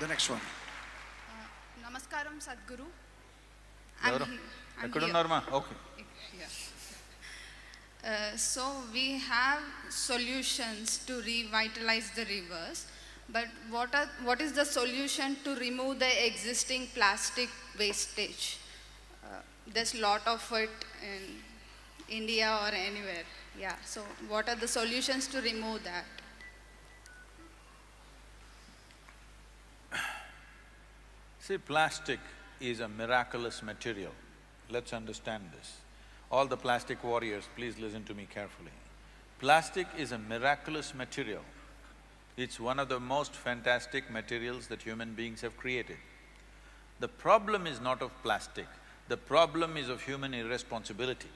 The next one. Namaskaram, Sadhguru. I'm here. Okay. Yeah. So we have solutions to revitalize the rivers, but what is the solution to remove the existing plastic wastage? There's a lot of it in India or anywhere. Yeah. So what are the solutions to remove that? See, plastic is a miraculous material. Let's understand this. All the plastic warriors, please listen to me carefully. Plastic is a miraculous material. It's one of the most fantastic materials that human beings have created. The problem is not of plastic, the problem is of human irresponsibility.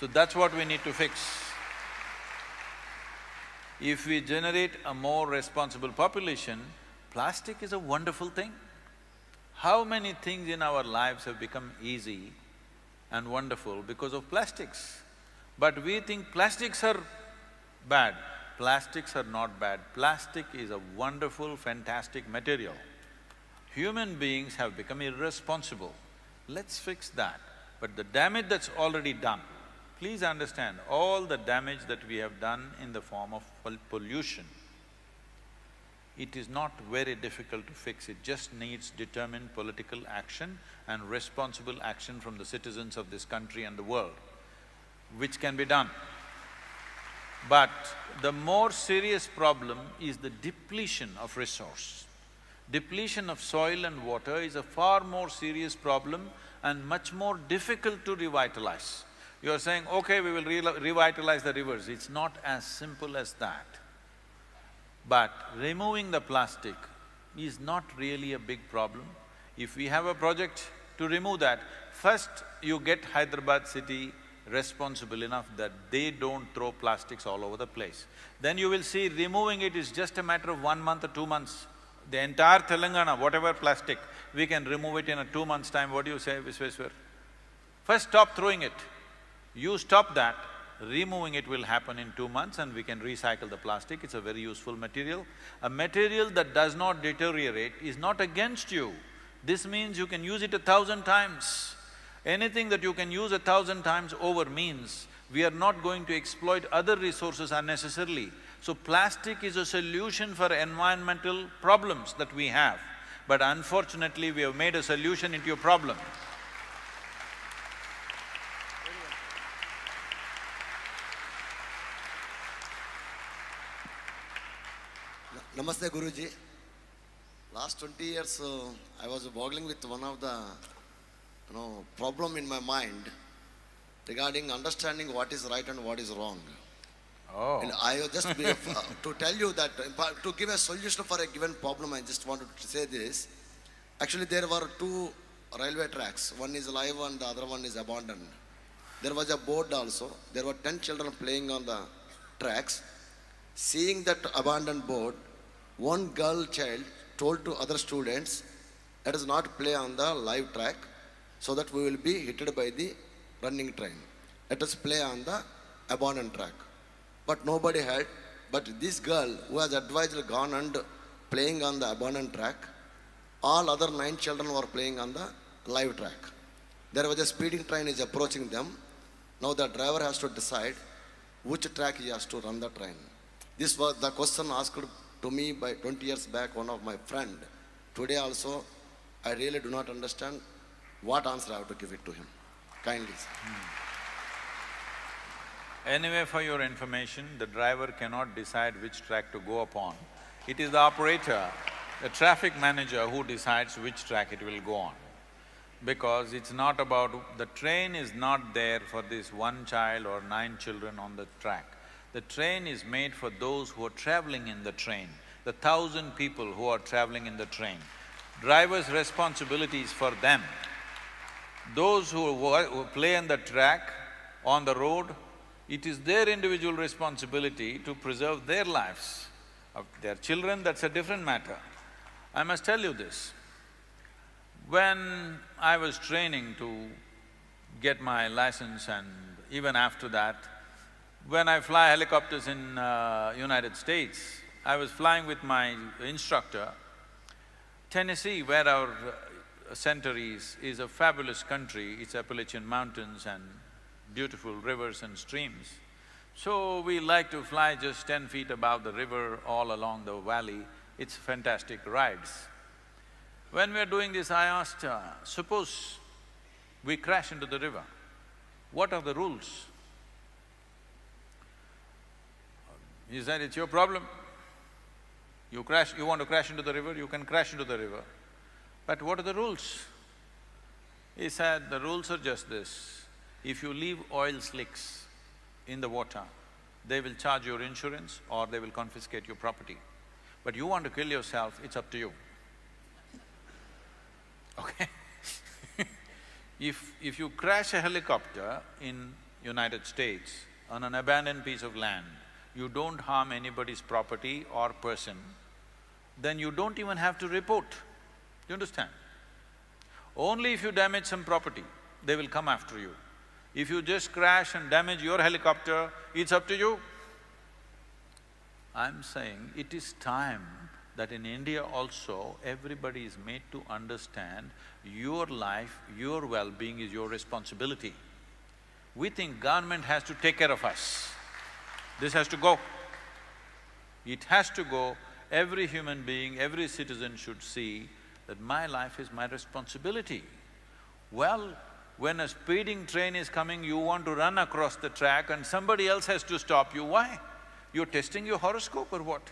So that's what we need to fix. If we generate a more responsible population, plastic is a wonderful thing. How many things in our lives have become easy and wonderful because of plastics? But we think plastics are bad. Plastics are not bad. Plastic is a wonderful, fantastic material. Human beings have become irresponsible. Let's fix that. But the damage that's already done, please understand, all the damage that we have done in the form of pollution, it is not very difficult to fix, it just needs determined political action and responsible action from the citizens of this country and the world, which can be done. But the more serious problem is the depletion of resource. Depletion of soil and water is a far more serious problem and much more difficult to revitalize. You're saying, okay, we will revitalize the rivers. It's not as simple as that. But removing the plastic is not really a big problem. If we have a project to remove that, first you get Hyderabad city responsible enough that they don't throw plastics all over the place. Then you will see removing it is just a matter of 1 month or 2 months. The entire Telangana, whatever plastic, we can remove it in a 2 months' time. What do you say, Vishwaswar? First stop throwing it. You stop that. Removing it will happen in 2 months and we can recycle the plastic. It's a very useful material. A material that does not deteriorate is not against you. This means you can use it 1,000 times. Anything that you can use 1,000 times over means we are not going to exploit other resources unnecessarily. So plastic is a solution for environmental problems that we have. But unfortunately, we have made a solution into a problem. Namaste Guruji. Last 20 years I was boggling with one of the problem in my mind regarding understanding what is right and what is wrong. Oh. And I just to tell you that to give a solution for a given problem, I just wanted to say this. Actually there were 2 railway tracks. One is live and the other one is abandoned. There was a board also. There were 10 children playing on the tracks. Seeing that abandoned board, one girl child told to other students, let us not play on the live track so that we will be hit by the running train. Let us play on the abandoned track. But nobody heard. But this girl who has advised gone and playing on the abandoned track, all other 9 children were playing on the live track. There was a speeding train is approaching them. Now the driver has to decide which track he has to run the train. This was the question asked to me by 20 years back, one of my friend. Today also, I really do not understand what answer I have to give it to him. Kindly, sir. Anyway, for your information, the driver cannot decide which track to go upon. It is the operator, the traffic manager who decides which track it will go on. Because it's not about… the train is not there for this one child or 9 children on the track. The train is made for those who are traveling in the train, the 1,000 people who are traveling in the train. Driver's responsibility is for them. Those who play on the track, on the road, it is their individual responsibility to preserve their lives. Of their children, that's a different matter. I must tell you this, when I was training to get my license and even after that, when I fly helicopters in United States, I was flying with my instructor. Tennessee, where our center is a fabulous country, it's Appalachian Mountains and beautiful rivers and streams. So we like to fly just 10 feet above the river all along the valley, it's fantastic rides. When we were doing this, I asked, suppose we crash into the river, what are the rules? He said, it's your problem. You want to crash into the river, you can crash into the river. But what are the rules? He said, the rules are just this, if you leave oil slicks in the water, they will charge your insurance or they will confiscate your property. But you want to kill yourself, it's up to you. Okay? If you crash a helicopter in United States on an abandoned piece of land, you don't harm anybody's property or person, then you don't even have to report. Do you understand? Only if you damage some property, they will come after you. If you just crash and damage your helicopter, it's up to you. I'm saying it is time that in India also, everybody is made to understand your life, your well-being is your responsibility. We think government has to take care of us. This has to go. It has to go. Every human being, every citizen should see that my life is my responsibility. Well, when a speeding train is coming, you want to run across the track and somebody else has to stop you. Why? You're testing your horoscope or what?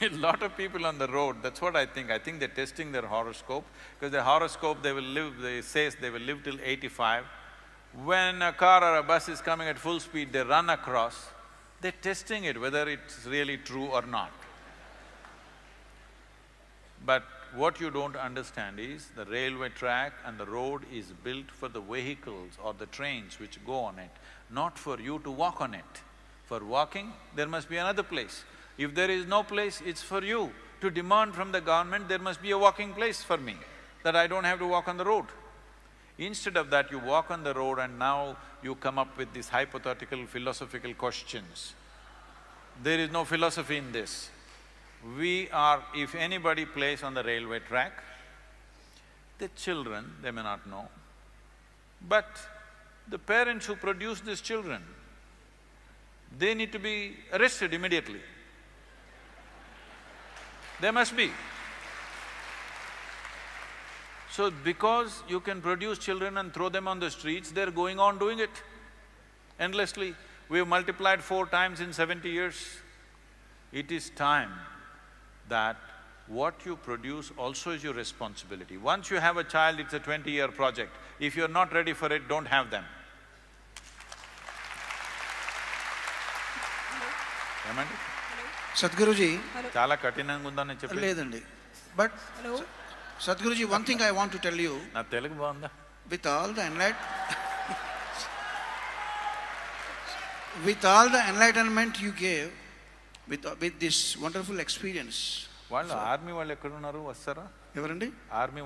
A lot of people on the road, that's what I think. I think they're testing their horoscope, because their horoscope they say they will live till 85. When a car or a bus is coming at full speed, they run across, they're testing it whether it's really true or not. But what you don't understand is the railway track and the road is built for the vehicles or the trains which go on it, not for you to walk on it. For walking, there must be another place. If there is no place, it's for you to demand from the government, there must be a walking place for me, that I don't have to walk on the road. Instead of that, you walk on the road and now you come up with these hypothetical philosophical questions. There is no philosophy in this. We are… if anybody plays on the railway track, the children, they may not know, but the parents who produce these children, they need to be arrested immediately. They must be. So because you can produce children and throw them on the streets, they're going on doing it endlessly. We've multiplied 4 times in 70 years. It is time that what you produce also is your responsibility. Once you have a child, it's a 20-year project. If you're not ready for it, don't have them. Sadhguruji… Hello. But… Hello. Sadhguruji, one thing I want to tell you, with all the enlightenment you gave, with this wonderful experience. What army are you? Army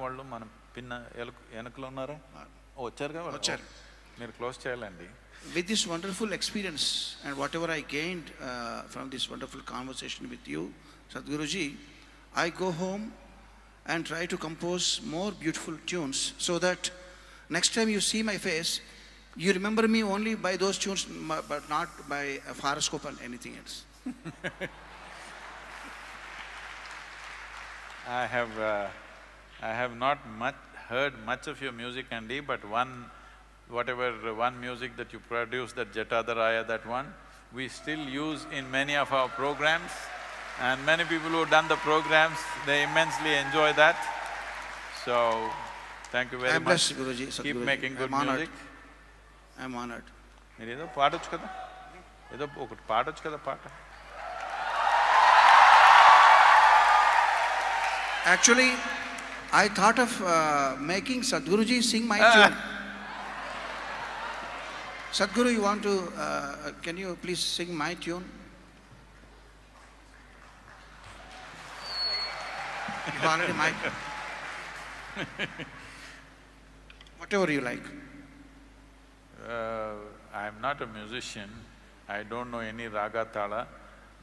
with this wonderful experience and whatever I gained from this wonderful conversation with you, Sadhguruji, I go home and try to compose more beautiful tunes so that next time you see my face, you remember me only by those tunes, but not by a horoscope and anything else. I have not much heard much of your music, Andy, but whatever music that you produce, that Jatadaraya, that one, we still use in many of our programs. And many people who have done the programs, they immensely enjoy that. So, thank you very much. Guruji, keep making good music. I'm honored. Actually, I thought of making Sadhguruji sing my tune. Sadhguru, you want to… can you please sing my tune? You've already mic. Whatever you like. I'm not a musician. I don't know any raga thala.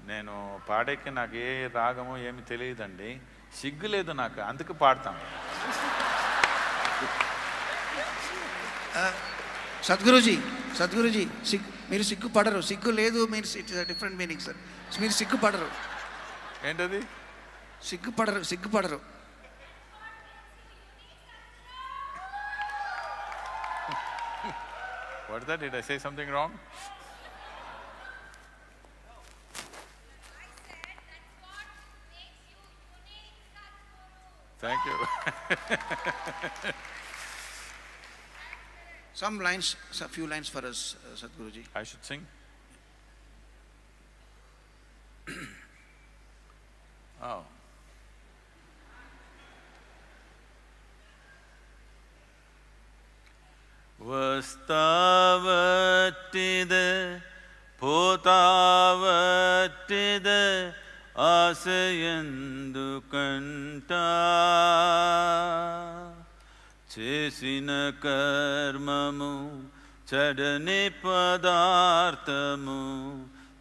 నేను పాడేకి నాకు ఏ రాగమో ఏమి తెలియదండి. సిగ్గులేదు నాకు, అందుకు పాడతాను. సద్గురుజీ, సద్గురుజీ, మీరు సిగ్గు పడరు. సిగ్గు లేదు, మీరు డిఫరెంట్ మీనింగ్ సార్. మీరు సిగ్గు పడరు. ఏంటది? సిగ్గు పడరు, సిగ్గు పడరు. What that? Did I say something wrong? Thank you. Some lines, a few lines for us, Sadhguruji. I should sing. Oh. Vastavatidu, Potavatidu. आशयंदु कंटा चेसिन कर्ममु चडने पदार्थमु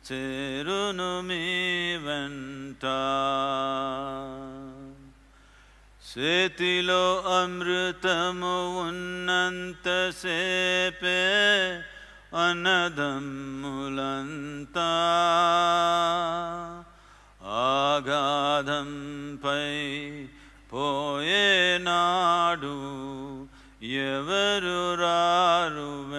चेरुनु मीवंटा सेतिलो अमृतमु उन्नंत सेपे अनदमुलंता आगाधं पै पोये नाडु यवरु रारुवे